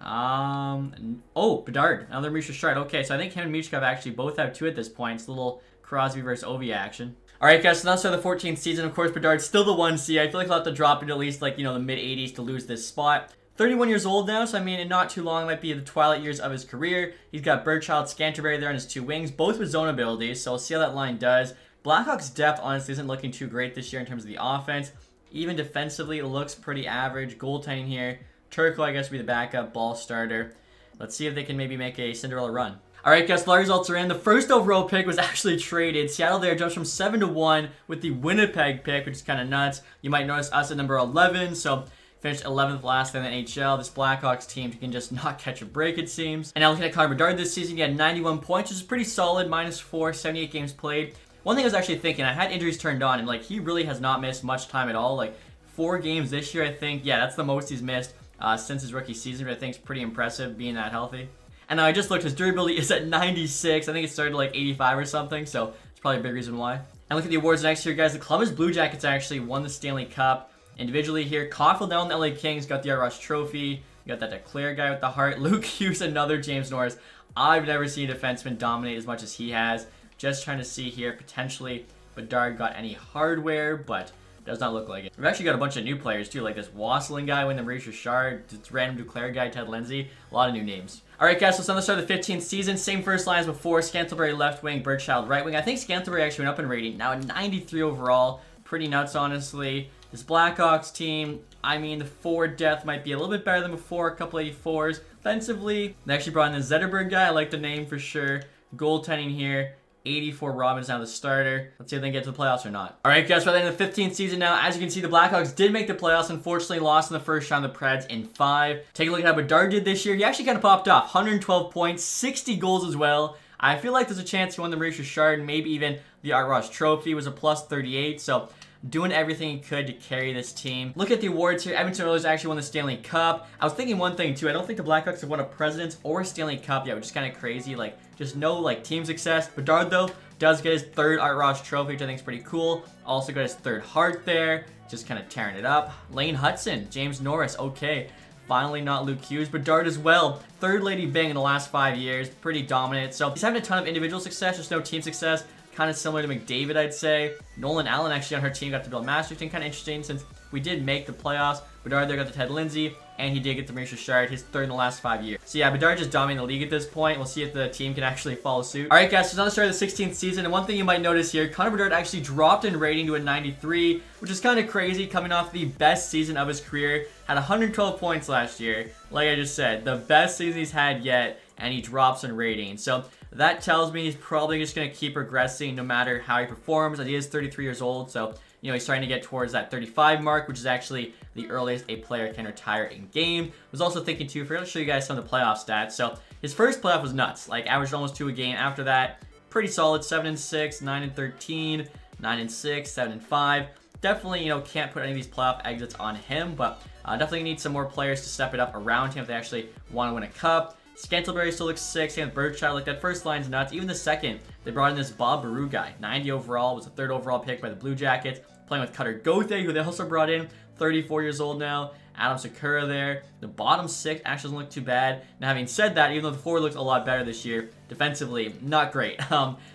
Oh, Bedard, another Maurice Richard. Okay, so I think him and Michkov actually both have two at this point. It's a little Crosby versus Ovi action. All right, guys, so that's the 14th season. Of course, Bedard's still the 1C. I feel like he'll have to drop into at least, like, you know, the mid-80s to lose this spot. 31 years old now, so I mean, in not too long, might be the twilight years of his career. He's got Burchild, Scantlebury there on his two wings, both with zone abilities, so we'll see how that line does. Blackhawks' depth, honestly, isn't looking too great this year in terms of the offense. Even defensively, it looks pretty average. Goaltending here. Turco, I guess, would be the backup ball starter. Let's see if they can maybe make a Cinderella run. All right, guys, the results are in. The first overall pick was actually traded. Seattle there jumps from 7-1 with the Winnipeg pick, which is kind of nuts. You might notice us at number 11, so finished 11th last in the NHL. This Blackhawks team can just not catch a break, it seems. And now looking at Connor Bedard this season, he had 91 points, which is pretty solid, -4, 78 games played. One thing I was actually thinking, I had injuries turned on, and, like, he really has not missed much time at all. Like, 4 games this year, I think. Yeah, that's the most he's missed. Since his rookie season, but I think it's pretty impressive being that healthy. And now I just looked, his durability is at 96. I think it started like 85 or something, so it's probably a big reason why. And look at the awards next year, guys. The Columbus Blue Jackets actually won the Stanley Cup individually here. Caufield down the LA Kings got the Art Ross Trophy. You got that Declare guy with the Hart. Luke Hughes, another James Norris. I've never seen a defenseman dominate as much as he has. Just trying to see here, potentially Bedard got any hardware, but does not look like it. We've actually got a bunch of new players too, like this Wassling guy, Wayne Maurice Richard, this random Duclair guy, Ted Lindsay. A lot of new names. All right, guys, so it's on the start of the 15th season. Same first line as before. Scantlebury left wing, Burchild right wing. I think Scantlebury actually went up in rating. Now at 93 overall. Pretty nuts, honestly. This Blackhawks team, I mean, the forward depth might be a little bit better than before. A couple 84s. Offensively, they actually brought in the Zetterberg guy. I like the name for sure. Goaltending here. 84 Robbins now the starter. Let's see if they get to the playoffs or not. All right, guys, so we're in the 15th season now. As you can see, the Blackhawks did make the playoffs. Unfortunately, lost in the first round to the Preds in 5. Take a look at how Bedard did this year. He actually kind of popped off. 112 points, 60 goals as well. I feel like there's a chance he won the Maurice Richard, maybe even the Art Ross Trophy. It was a plus 38, so doing everything he could to carry this team. Look at the awards here. Edmonton Oilers actually won the Stanley Cup. I was thinking one thing, too. I don't think the Blackhawks have won a President's or Stanley Cup yet, which is kind of crazy. Like, just no, like, team success. Bedard, though, does get his 3rd Art Ross Trophy, which I think is pretty cool. Also got his 3rd Hart there. Just kind of tearing it up. Lane Hudson, James Norris, okay. Finally not Luke Hughes. Bedard as well. 3rd Lady Byng in the last 5 years. Pretty dominant. So he's having a ton of individual success, just no team success. Kind of similar to McDavid, I'd say. Nolan Allen actually on her team got to Bill Masterton. Kind of interesting since we did make the playoffs. Bedard there got the Ted Lindsay, and he did get the Maurice Richard, his 3rd in the last 5 years. So yeah, Bedard just dominating the league at this point. We'll see if the team can actually follow suit. All right, guys, so it's on the start of the 16th season, and one thing you might notice here, Connor Bedard actually dropped in rating to a 93, which is kind of crazy coming off the best season of his career. Had 112 points last year. Like I just said, the best season he's had yet, and he drops in rating. So that tells me he's probably just going to keep regressing no matter how he performs. He is 33 years old, so You know, he's starting to get towards that 35 mark, which is actually the earliest a player can retire in game. I was also thinking too, for to show you guys some of the playoff stats. So his first playoff was nuts, like averaged almost 2 a game. After that, pretty solid, 7-6, 9-13, 9-6, 7-5. Definitely, you know, can't put any of these playoff exits on him, but definitely need some more players to step it up around him if they actually want to win a cup. Scantleberry still looks sick, same with Birdshot. Like, that first line's nuts. Even the second, they brought in this Bob Baru guy. 90 overall, was the 3rd overall pick by the Blue Jackets. Playing with Cutter Gauthier, who they also brought in, 34 years old now. Adam Sakura there. The bottom 6 actually doesn't look too bad. Now, having said that, even though the forward looks a lot better this year, defensively, not great.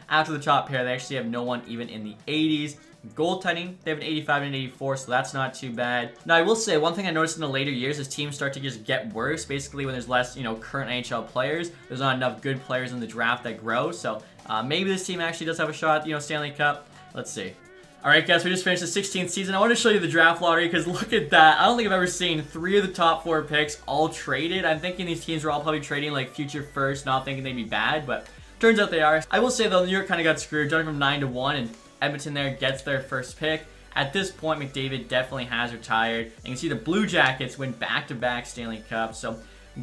After the top pair, they actually have no one even in the 80s. Goaltending, they have an 85 and an 84, so that's not too bad. Now, I will say, one thing I noticed in the later years is teams start to just get worse. Basically, when there's less, you know, current NHL players, there's not enough good players in the draft that grow. So maybe this team actually does have a shot at, you know, Stanley Cup. Let's see. All right, guys, we just finished the 16th season. I want to show you the draft lottery because look at that. I don't think I've ever seen 3 of the top 4 picks all traded. I'm thinking these teams were all probably trading like future first, not thinking they'd be bad, but turns out they are. I will say, though, New York kind of got screwed, jumping from 9 to 1, and Edmonton there gets their first pick. At this point, McDavid definitely has retired. And you can see the Blue Jackets win back-to-back Stanley Cup, so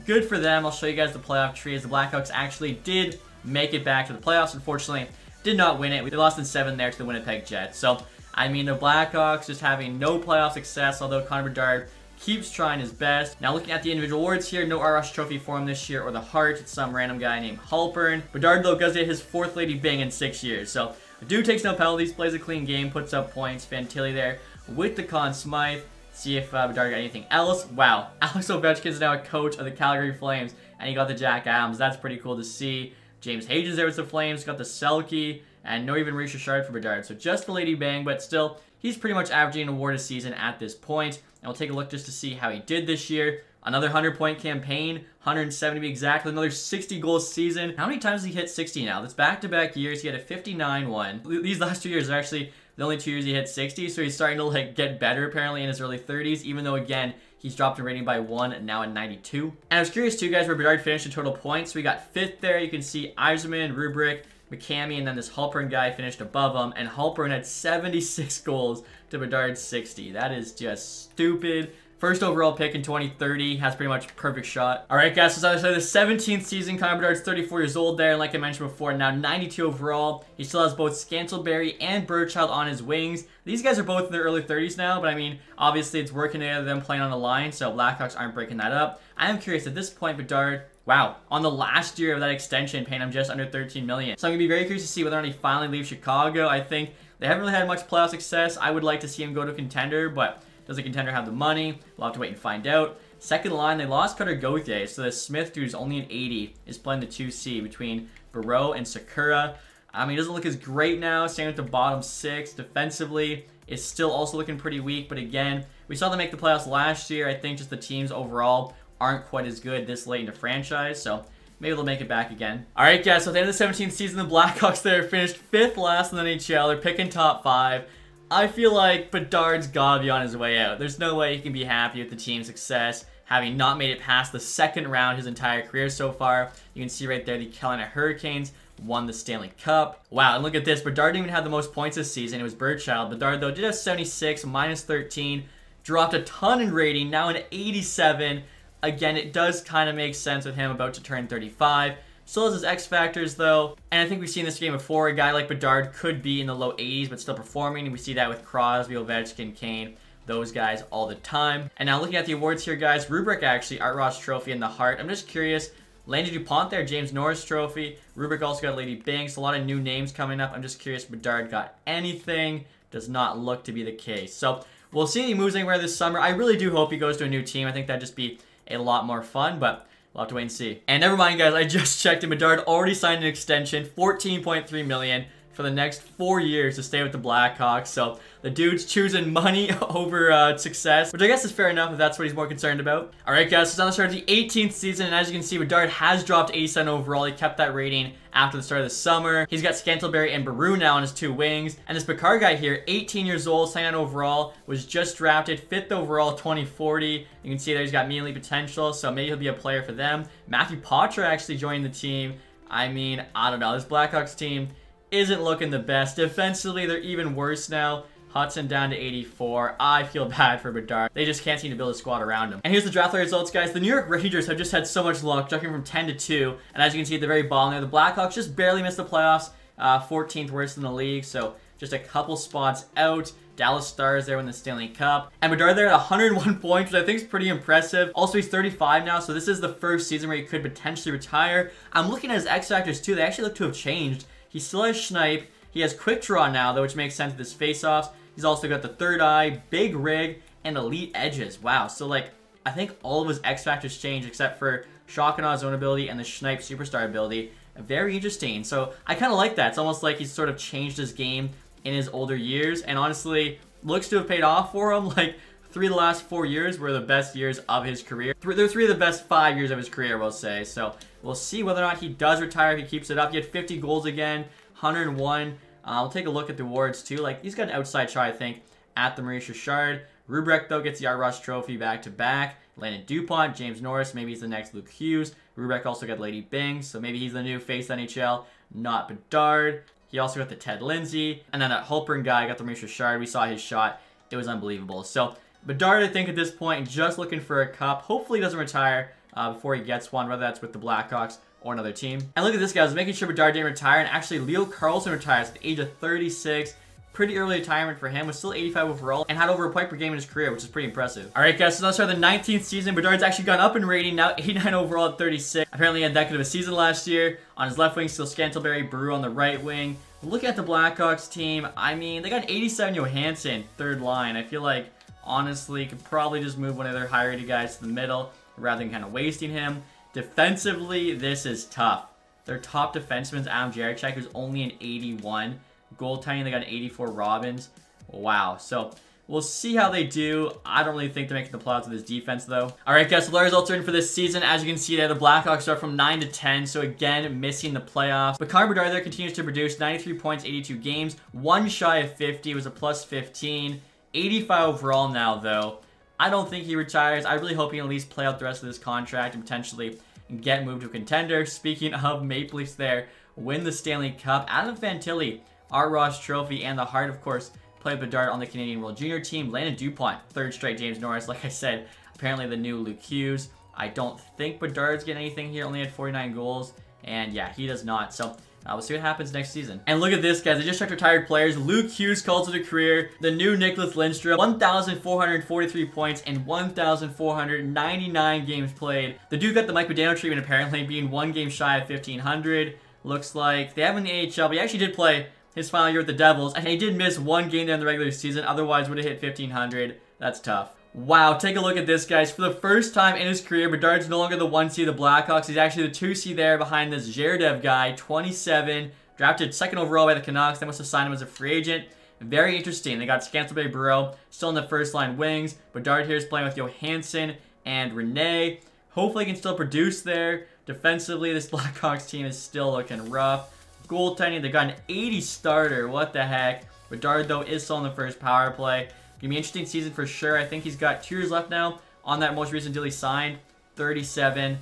good for them. I'll show you guys the playoff tree as the Blackhawks actually did make it back to the playoffs. Unfortunately, did not win it. They lost in 7 there to the Winnipeg Jets. So, I mean, the Blackhawks just having no playoff success, although Connor Bedard keeps trying his best. Now, looking at the individual awards here, no Art Ross trophy for him this year, or the Hart. It's some random guy named Halpern. Bedard, though, does get his 4th Lady Byng in 6 years. So, Dude takes no penalties, plays a clean game, puts up points. Fantilli there with the Conn Smythe. See if Bedard got anything else. Wow. Alex Ovechkin is now a coach of the Calgary Flames, and he got the Jack Adams. That's pretty cool to see. James Hages there with the Flames, got the Selke, and no even Maurice Richard for Bedard. So just the Lady Byng, but still, he's pretty much averaging an award a season at this point. And we'll take a look just to see how he did this year. Another 100-point campaign, 170 to be exact, another 60-goal season. How many times has he hit 60 now? That's back-to-back years. He had a 59 one. These last 2 years are actually the only 2 years he hit 60, so he's starting to like get better apparently in his early 30s, even though, again, he's dropped in rating by 1 and now in 92. And I was curious, too, guys, where Bedard finished in total points. We got 5th there. You can see Eiserman, Rubrik, McCammy, and then this Halpern guy finished above him, and Halpern had 76 goals to Bedard's 60. That is just stupid. First overall pick in 2030, has pretty much perfect shot. All right, guys, so as I said, the 17th season, Connor Bedard's 34 years old there, and like I mentioned before, now 92 overall. He still has both Scantleberry and Birdchild on his wings. These guys are both in their early 30s now, but I mean, obviously it's working together, them playing on the line, so Blackhawks aren't breaking that up. I am curious, at this point, Bedard, wow, on the last year of that extension, paying him just under $13 million. So I'm going to be very curious to see whether or not he finally leaves Chicago. I think they haven't really had much playoff success. I would like to see him go to a contender, but does the contender have the money? We'll have to wait and find out. Second line, they lost Cutter Gauthier, so the Smith dude is only an 80, is playing the 2C between Barreau and Sakura. I mean, he doesn't look as great now, staying at the bottom 6. Defensively, is still also looking pretty weak, but again, we saw them make the playoffs last year. I think just the teams overall aren't quite as good this late in the franchise, so maybe they'll make it back again. All right, guys, so at the end of the 17th season, the Blackhawks there finished 5th last in the NHL. They're picking top 5. I feel like Bedard's gotta be on his way out. There's no way he can be happy with the team's success, having not made it past the 2nd round his entire career so far. You can see right there the Carolina Hurricanes won the Stanley Cup. Wow, and look at this. Bedard didn't even have the most points this season. It was Birdchild. Bedard, though, did have 76, minus 13, dropped a ton in rating, now an 87. Again, it does kind of make sense with him about to turn 35. Still has his X factors, though, and I think we've seen this game before. A guy like Bedard could be in the low 80s, but still performing, and we see that with Crosby, Ovechkin, Kane, those guys all the time. And now looking at the awards here, guys, Rubrik actually, Art Ross Trophy in the Hart. I'm just curious, Landy DuPont there, James Norris Trophy. Rubrik also got Lady Byng, so a lot of new names coming up. I'm just curious, Bedard got anything? Does not look to be the case. So we'll see if he moves anywhere this summer. I really do hope he goes to a new team. I think that'd just be a lot more fun, but we'll have to wait and see. And never mind, guys, I just checked and Bedard already signed an extension, $14.3 million for the next 4 years to stay with the Blackhawks. So the dude's choosing money over success, which I guess is fair enough if that's what he's more concerned about. All right, guys, so it's on the start of the 18th season, and as you can see, Bedard has dropped 87 overall. He kept that rating after the start of the summer. He's got Scantleberry and Baru now on his 2 wings. And this Picard guy here, 18 years old, 79 overall, was just drafted, 5th overall, 2040. You can see there he's got immediately potential, so maybe he'll be a player for them. Matthew Patra actually joined the team. I mean, I don't know. This Blackhawks team isn't looking the best. Defensively, they're even worse now. Hudson down to 84. I feel bad for Bedard. They just can't seem to build a squad around him. And here's the draft results, guys. The New York Rangers have just had so much luck, jumping from 10 to 2. And as you can see at the very bottom there, the Blackhawks just barely missed the playoffs. 14th worst in the league, so just a couple spots out. Dallas Stars there win the Stanley Cup. And Bedard there at 101 points, which I think is pretty impressive. Also, he's 35 now, so this is the first season where he could potentially retire. I'm looking at his X Factors too. They actually look to have changed. He still has Schneip. He has Quick Draw now, though, which makes sense with his face-offs. He's also got the Third Eye, Big Rig, and Elite Edges. Wow, so, like, I think all of his X Factors changed except for Shock and Awe Zone ability and the Schneip Superstar ability. Very interesting. So, I kind of like that. It's almost like he's sort of changed his game in his older years, and honestly looks to have paid off for him. Like, three of the last 4 years were the best years of his career. They're three of the best 5 years of his career, we'll say. So we'll see whether or not he does retire if he keeps it up. He had 50 goals again, 101. We'll take a look at the awards too. Like, he's got an outside shot, I think, at the Maurice Richard. Rubrek, though, gets the Art Ross trophy back-to-back. Landon DuPont, James Norris, maybe he's the next Luke Hughes. Rubrek also got Lady Byng, so maybe he's the new face NHL, not Bedard. He also got the Ted Lindsay, and then that Hulpern guy got the Maurice Richard. We saw his shot. It was unbelievable. So Bedard, I think at this point, just looking for a cup. Hopefully he doesn't retire before he gets one, whether that's with the Blackhawks or another team. And look at this, guys. Making sure Bedard didn't retire, and actually Leo Carlson retires at the age of 36. Pretty early retirement for him. Was still 85 overall and had over a point per game in his career, which is pretty impressive. All right, guys, so let's start the 19th season. Bedard's actually gone up in rating, now 89 overall at 36. Apparently he had that good of a season last year. On his left wing, still Scantleberry, Brew on the right wing. Looking at the Blackhawks team, I mean, they got an 87 Johansson, third line. I feel like, honestly, could probably just move one of their high-rated guys to the middle rather than kind of wasting him. Defensively, this is tough. Their top defenseman's Adam Jarechek, who's only an 81. Goaltending, they got an 84 Robbins. Wow. So we'll see how they do. I don't really think they're making the playoffs with this defense, though. All right, guys, so the results are in for this season. As you can see there, the Blackhawks are from 9 to 10. So again, missing the playoffs. But Connor Bedard there continues to produce 93 points, 82 games, one shy of 50. It was a plus 15. 85 overall now, though. I don't think he retires. I really hope he can at least play out the rest of this contract and potentially get moved to a contender. Speaking of Maple Leafs there, win the Stanley Cup. Adam Fantilli, Art Ross trophy, and the Hart, of course, played Bedard on the Canadian World Junior team. Landon DuPont, third straight. James Norris, like I said, apparently the new Luke Hughes. I don't think Bedard's getting anything here. Only had 49 goals, and yeah, he does not. So we'll see what happens next season. And look at this, guys. They just checked retired players. Luke Hughes calls it a career. The new Nicholas Lindstrom, 1,443 points and 1,499 games played. The dude got the Mike Modano treatment, apparently, being one game shy of 1,500. Looks like they have him in the AHL, but he actually did play his final year with the Devils, and he did miss one game there in the regular season. Otherwise, would have hit 1,500. That's tough. Wow, take a look at this, guys. For the first time in his career, Bedard's no longer the 1C of the Blackhawks. He's actually the 2C there behind this Zherdev guy, 27, drafted second overall by the Canucks. They must have signed him as a free agent. Very interesting. They got Scantleberry, Bureau still in the first-line wings. Bedard here is playing with Johansson and Rene. Hopefully, he can still produce there. Defensively, this Blackhawks team is still looking rough. Goaltending, they got an 80 starter. What the heck? Bedard, though, is still on the first power play. Gonna be an interesting season for sure. I think he's got 2 years left now on that most recent deal he signed, 37.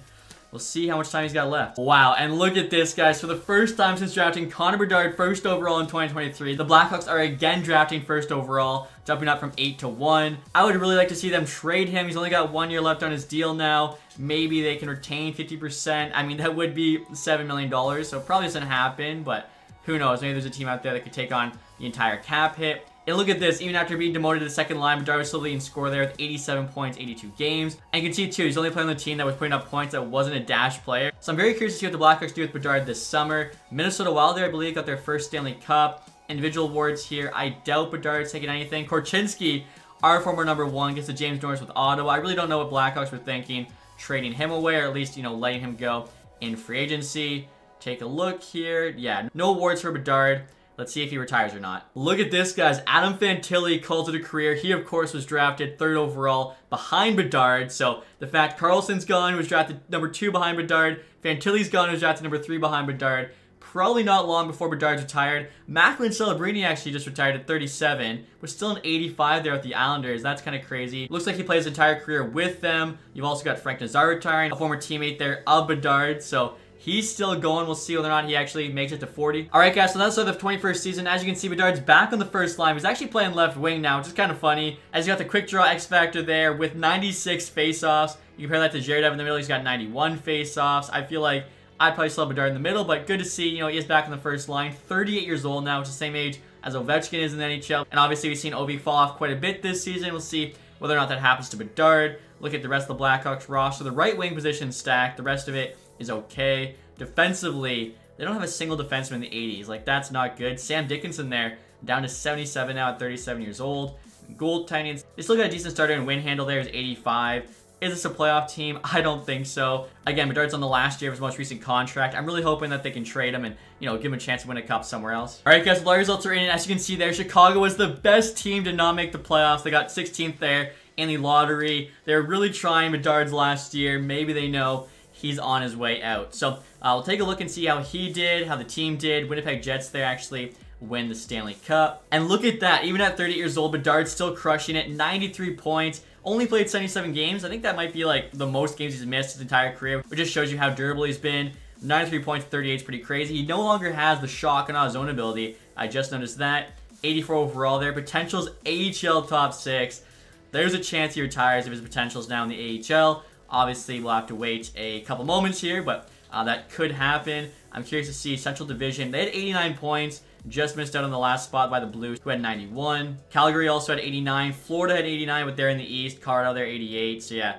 We'll see how much time he's got left. Wow, and look at this, guys. For the first time since drafting Connor Bedard first overall in 2023, the Blackhawks are again drafting first overall, jumping up from 8 to 1. I would really like to see them trade him. He's only got 1 year left on his deal now. Maybe they can retain 50%. I mean, that would be $7 million, so it probably doesn't happen, but who knows? Maybe there's a team out there that could take on the entire cap hit. And look at this, even after being demoted to the second line, Bedard was still leading scorer there with 87 points, 82 games. And you can see, too, he's only playing on the team that was putting up points that wasn't a dash player. So I'm very curious to see what the Blackhawks do with Bedard this summer. Minnesota Wild there, I believe, got their first Stanley Cup. Individual awards here. I doubt Bedard's taking anything. Korchinski, our former #1, gets to James Norris with Ottawa. I really don't know what Blackhawks were thinking, trading him away, or at least, you know, letting him go in free agency. Take a look here. Yeah, no awards for Bedard. Let's see if he retires or not. Look at this, guys. Adam Fantilli calls it a career. He, of course, was drafted 3rd overall behind Bedard. So the fact Carlson's gone, was drafted #2 behind Bedard. Fantilli's gone, was drafted #3 behind Bedard. Probably not long before Bedard's retired. Macklin Celebrini actually just retired at 37, was still an 85 there with the Islanders. That's kind of crazy. Looks like he plays his entire career with them. You've also got Frank Nazar retiring, a former teammate there of Bedard. So He's still going. We'll see whether or not he actually makes it to 40. All right, guys, so that's sort of the 21st season. As you can see, Bedard's back on the first line. He's actually playing left wing now, which is kind of funny. As you got the quick draw X Factor there with 96 faceoffs. You compare that to Zaitsev in the middle. He's got 91 faceoffs. I feel like I'd probably still have Bedard in the middle, but good to see, you know, he is back on the first line. 38 years old now, which is the same age as Ovechkin is in the NHL. And obviously, we've seen Ovi fall off quite a bit this season. We'll see whether or not that happens to Bedard. Look at the rest of the Blackhawks roster. The right wing position stacked. The rest of it is okay. Defensively, they don't have a single defenseman in the 80s. Like, that's not good. Sam Dickinson there, down to 77 now at 37 years old. Goaltending, they still got a decent starter, and Windhandle there is 85. Is this a playoff team? I don't think so. Again, Bedard's on the last year of his most recent contract. I'm really hoping that they can trade him and, you know, give him a chance to win a cup somewhere else. All right, guys, well, our results are in. As you can see there, Chicago was the best team to not make the playoffs. They got 16th there in the lottery. They're really trying Bedard's last year. Maybe they know he's on his way out. So we'll take a look and see how he did, how the team did. Winnipeg Jets there actually win the Stanley Cup. And look at that. Even at 38 years old, Bedard's still crushing it. 93 points. Only played 77 games. I think that might be like the most games he's missed his entire career, which just shows you how durable he's been. 93 points, 38 is pretty crazy. He no longer has the shock and awe zone ability. I just noticed that. 84 overall there. Potential's AHL top 6. There's a chance he retires if his potential's now in the AHL. Obviously, we'll have to wait a couple moments here, but that could happen. I'm curious to see Central Division. They had 89 points. Just missed out on the last spot by the Blues, who had 91. Calgary also had 89. Florida had 89, but they're in the East. Colorado, they're 88. So, yeah,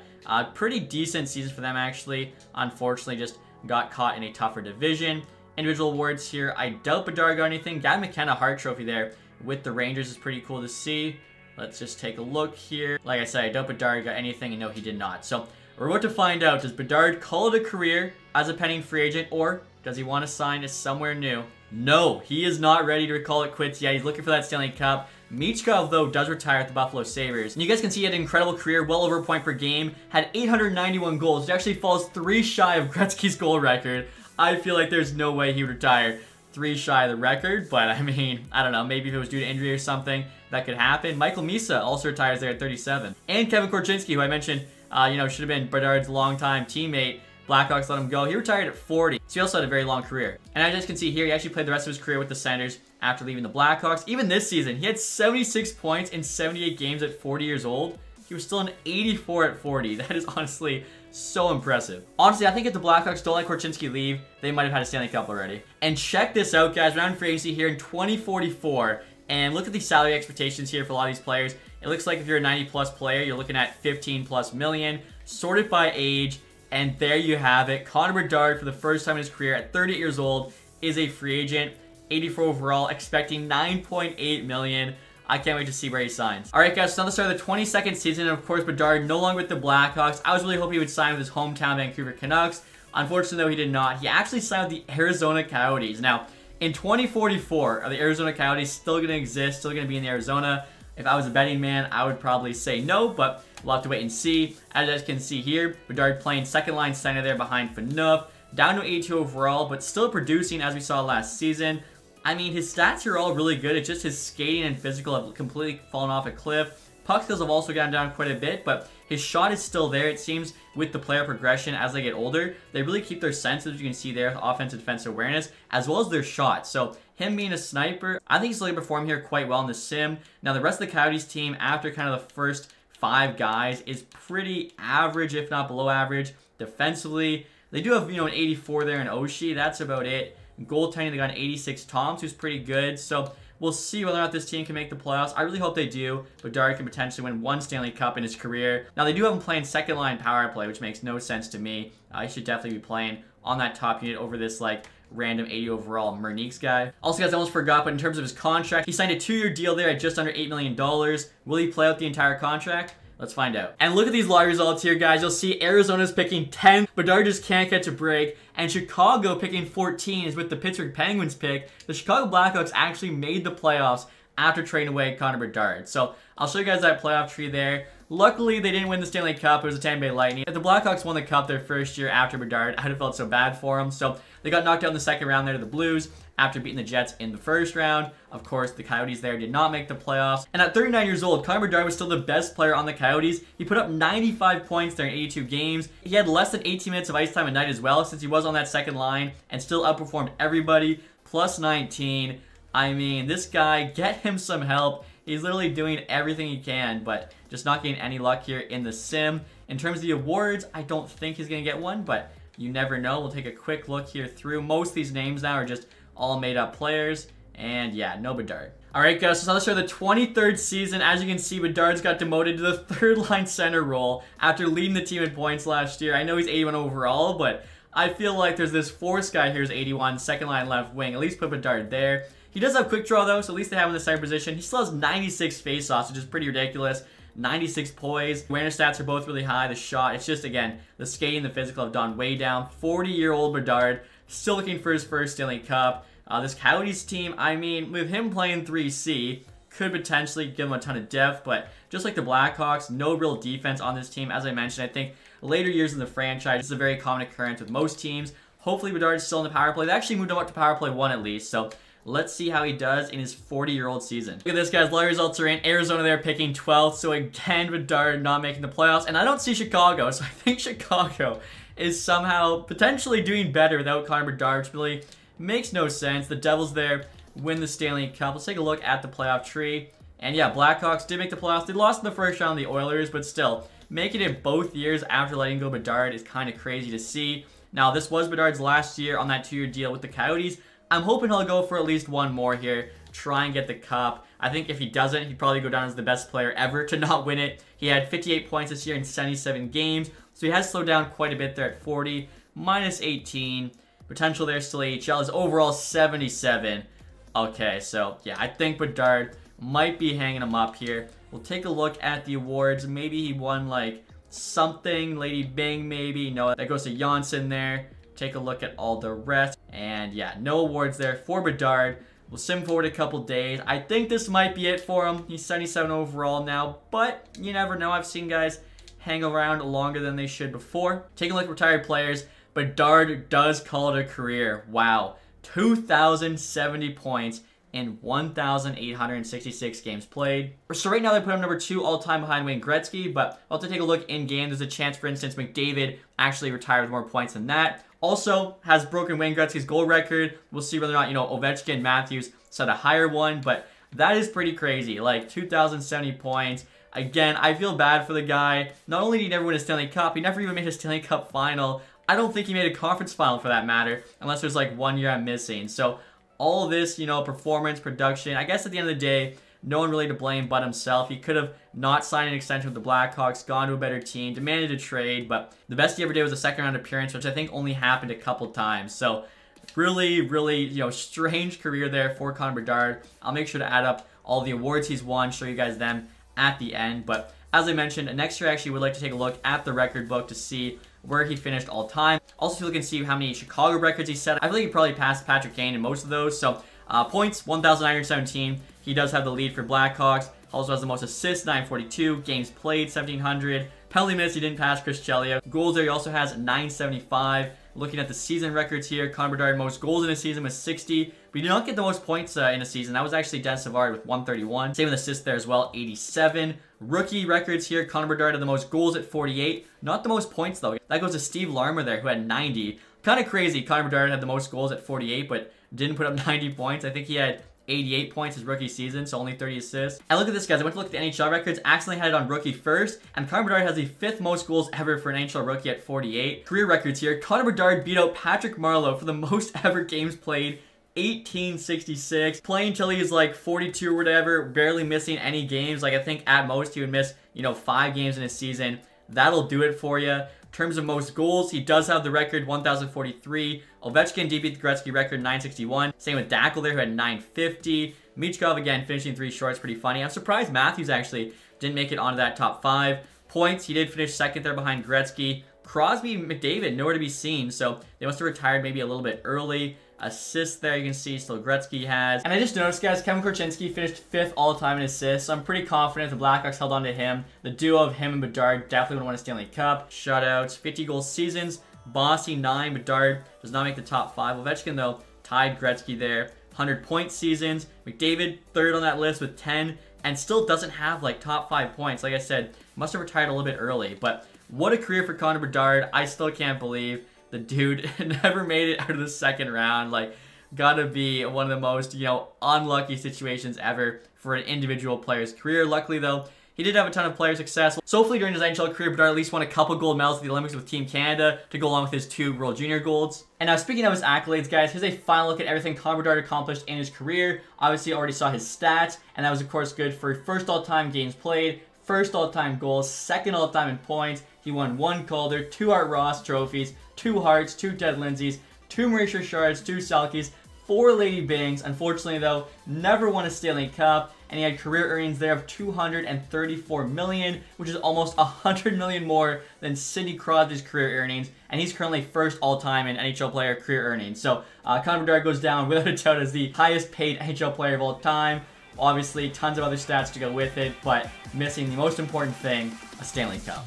pretty decent season for them, actually. Unfortunately, just got caught in a tougher division. Individual awards here. I doubt Bedard got anything. Guy McKenna Hart Trophy there with the Rangers is pretty cool to see. Let's just take a look here. Like I said, I doubt Bedard got anything, and no, he did not. So, we're about to find out. Does Bedard call it a career as a pending free agent, or does he want to sign to somewhere new? No, he is not ready to call it quits yet. He's looking for that Stanley Cup. Michkov, though, does retire at the Buffalo Sabres. And you guys can see he had an incredible career, well over a point per game, had 891 goals. It actually falls 3 shy of Gretzky's goal record. I feel like there's no way he would retire 3 shy of the record, but I mean, I don't know, maybe if it was due to injury or something, that could happen. Michael Misa also retires there at 37. And Kevin Korchinski, who I mentioned, you know, should have been Bedard's longtime teammate. Blackhawks let him go. He retired at 40, so he also had a very long career. And as you guys can see here, he actually played the rest of his career with the Senators after leaving the Blackhawks. Even this season, he had 76 points in 78 games at 40 years old. He was still an 84 at 40. That is honestly so impressive. Honestly, I think if the Blackhawks don't let Korchinski leave, they might have had a Stanley Cup already. And check this out, guys. Round free agency here in 2044. And look at the salary expectations here for a lot of these players. It looks like if you're a 90-plus player, you're looking at 15-plus million, sorted by age. And there you have it. Connor Bedard, for the first time in his career at 38 years old, is a free agent. 84 overall, expecting 9.8 million. I can't wait to see where he signs. All right, guys, so now the start of the 22nd season. And, of course, Bedard no longer with the Blackhawks. I was really hoping he would sign with his hometown Vancouver Canucks. Unfortunately, though, he did not. He actually signed with the Arizona Coyotes. Now, in 2044, are the Arizona Coyotes still going to exist, still going to be in Arizona? If I was a betting man, I would probably say no, but we'll have to wait and see. As you guys can see here, Bedard playing second-line center there behind Phaneuf. Down to 82 overall, but still producing as we saw last season. I mean, his stats are all really good. It's just his skating and physical have completely fallen off a cliff. Puck skills have also gone down quite a bit, but his shot is still there. It seems with the player progression as they get older, they really keep their senses, as you can see there, offense and defense awareness, as well as their shot. So him being a sniper, I think he's really performed here quite well in the sim. Now, the rest of the Coyotes team, after kind of the first 5 guys, is pretty average, if not below average. Defensively, they do have, you know, an 84 there in Oshie. That's about it. Goaltending, they got an 86 Toms, who's pretty good. So we'll see whether or not this team can make the playoffs. I really hope they do. Bedard can potentially win 1 Stanley Cup in his career. Now, they do have him playing second-line power play, which makes no sense to me. He should definitely be playing on that top unit over this, like, random 80 overall Merniks guy. Also, guys, I almost forgot, but in terms of his contract, he signed a 2-year deal there at just under $8 million. Will he play out the entire contract? Let's find out. And look at these lottery results here, guys. You'll see Arizona's picking 10. Bedard just can't catch a break. And Chicago picking 14 is with the Pittsburgh Penguins pick. The Chicago Blackhawks actually made the playoffs after trading away Connor Bedard. So I'll show you guys that playoff tree there. Luckily, they didn't win the Stanley Cup. It was the Tampa Bay Lightning. If the Blackhawks won the Cup their first year after Bedard, I'd have felt so bad for them. So they got knocked out in the second round there to the Blues. after beating the Jets in the first round. Of course, the Coyotes there did not make the playoffs. And at 39 years old, Connor Bedard was still the best player on the Coyotes. He put up 95 points there in 82 games. He had less than 18 minutes of ice time a night as well, since he was on that second line and still outperformed everybody. Plus 19. I mean, this guy, get him some help. He's literally doing everything he can, but just not getting any luck here in the sim. In terms of the awards, I don't think he's going to get one, but you never know. We'll take a quick look here through. Most of these names now are just all made up players. And yeah, no Bedard. All right, guys, so now let's start the 23rd season. As you can see, Bedard's got demoted to the third line center role after leading the team in points last year. I know he's 81 overall, but I feel like there's this force guy here who's 81, second line left wing. At least put Bedard there. He does have quick draw though, so at least they have him in the center position. He still has 96 faceoffs, which is pretty ridiculous. 96 poise. Awareness stats are both really high. The shot, it's just, again, the skating, the physical have gone way down. 40-year-old Bedard, still looking for his first Stanley Cup. This Coyotes team, I mean, with him playing 3C, could potentially give him a ton of depth, but just like the Blackhawks, no real defense on this team. As I mentioned, I think later years in the franchise, this is a very common occurrence with most teams. Hopefully Bedard's still in the power play. They actually moved him up to power play 1 at least, so let's see how he does in his 40-year-old season. Look at this, guys. A lot of results are in. Arizona there picking 12th. So again, Bedard not making the playoffs. And I don't see Chicago. So I think Chicago is somehow potentially doing better without Connor Bedard, which really makes no sense. The Devils there win the Stanley Cup. Let's take a look at the playoff tree. And yeah, Blackhawks did make the playoffs. They lost in the first round to the Oilers, but still, making it both years after letting go Bedard is kind of crazy to see. Now, this was Bedard's last year on that 2-year deal with the Coyotes. I'm hoping he'll go for at least one more here, try and get the cup. I think if he doesn't, he'd probably go down as the best player ever to not win it. He had 58 points this year in 77 games, so he has slowed down quite a bit there at 40. Minus 18. Potential there still AHL. His overall 77. Okay, so yeah, I think Bedard might be hanging him up here. We'll take a look at the awards. Maybe he won like something. Lady Byng maybe. No, that goes to Janssen there. Take a look at all the rest. And yeah, no awards there for Bedard. We'll sim forward a couple days. I think this might be it for him. He's 77 overall now, but you never know. I've seen guys hang around longer than they should before. Take a look at retired players. Bedard does call it a career. Wow. 2,070 points in 1,866 games played. So right now they put him number 2 all-time behind Wayne Gretzky, but I'll have to take a look in-game. There's a chance, for instance, McDavid actually retired with more points than that. Also has broken Wayne Gretzky's goal record. We'll see whether or not, you know, Ovechkin, Matthews set a higher one, but that is pretty crazy. Like 2,070 points. Again, I feel bad for the guy. Not only did he never win a Stanley Cup, he never even made a Stanley Cup final. I don't think he made a conference final for that matter, unless there's like one year I'm missing. So all of this, you know, performance, production, I guess at the end of the day, no one really to blame but himself. He could have not signed an extension with the Blackhawks, gone to a better team, demanded a trade, but the best he ever did was a second round appearance, which I think only happened a couple times. So really, really, you know, strange career there for Connor Bedard. I'll make sure to add up all the awards he's won, show you guys them at the end. But as I mentioned, next year I actually would like to take a look at the record book to see where he finished all time. Also, you can see how many Chicago records he set. I feel like he probably passed Patrick Kane in most of those. So points, 1,917. He does have the lead for Blackhawks. Also has the most assists, 942. Games played, 1,700. Penalty minutes, he didn't pass Chris Chelios. Goals there, he also has 975. Looking at the season records here, Connor Bedard most goals in a season was 60. But he did not get the most points in a season. That was actually Dennis Savard with 131. Same with assists there as well, 87. Rookie records here, Connor Bedard had the most goals at 48. Not the most points though. That goes to Steve Larmer there, who had 90. Kind of crazy, Connor Bedard had the most goals at 48, but didn't put up 90 points. I think he had 88 points his rookie season, so only 30 assists. And look at this, guys. I went to look at the NHL records. Accidentally had it on rookie first, and Connor Bedard has the 5th most goals ever for an NHL rookie at 48. Career records here. Connor Bedard beat out Patrick Marleau for the most ever games played, 1866. Playing till he's like 42 or whatever, barely missing any games. Like I think at most he would miss, you know, 5 games in a season. That'll do it for you. In terms of most goals, he does have the record, 1,043. Ovechkin did beat the Gretzky record, 961. Same with Dackel there, who had 950. Michkov, again, finishing 3 shorts. Pretty funny. I'm surprised Matthews actually didn't make it onto that top 5. Points, he did finish 2nd there behind Gretzky. Crosby, McDavid, nowhere to be seen. So they must have retired maybe a little bit early. Assists there, you can see still Gretzky has. And I just noticed, guys, Kevin Korchinski finished 5th all-time in assists. So I'm pretty confident the Blackhawks held on to him. The duo of him and Bedard definitely would have won a Stanley Cup. Shutouts, 50-goal seasons. Bossy, 9. Bedard does not make the top 5. Ovechkin, though, tied Gretzky there. 100-point seasons. McDavid, third on that list with 10, and still doesn't have, like, top 5 points. Like I said, must have retired a little bit early. But what a career for Connor Bedard. I still can't believe the dude never made it out of the second round. Like, gotta be one of the most, you know, unlucky situations ever for an individual player's career. Luckily, though, he did have a ton of player success. So hopefully during his NHL career, Bedard at least won a couple gold medals at the Olympics with Team Canada to go along with his 2 World Junior golds. And now speaking of his accolades, guys, here's a final look at everything Connor Bedard accomplished in his career. Obviously, already saw his stats, and that was, of course, good for first all-time games played, first all-time goals, second all-time in points. He won 1 Calder, 2 Art Ross trophies, 2 Harts, 2 Ted Lindsays, 2 Maurice Richards, 2 Selkes, 4 Lady Byngs. Unfortunately, though, never won a Stanley Cup, and he had career earnings there of $234 million, which is almost $100 million more than Sidney Crosby's career earnings, and he's currently first all-time in NHL player career earnings. So Connor Bedard goes down without a doubt as the highest-paid NHL player of all time. Obviously, tons of other stats to go with it, but missing the most important thing, a Stanley Cup.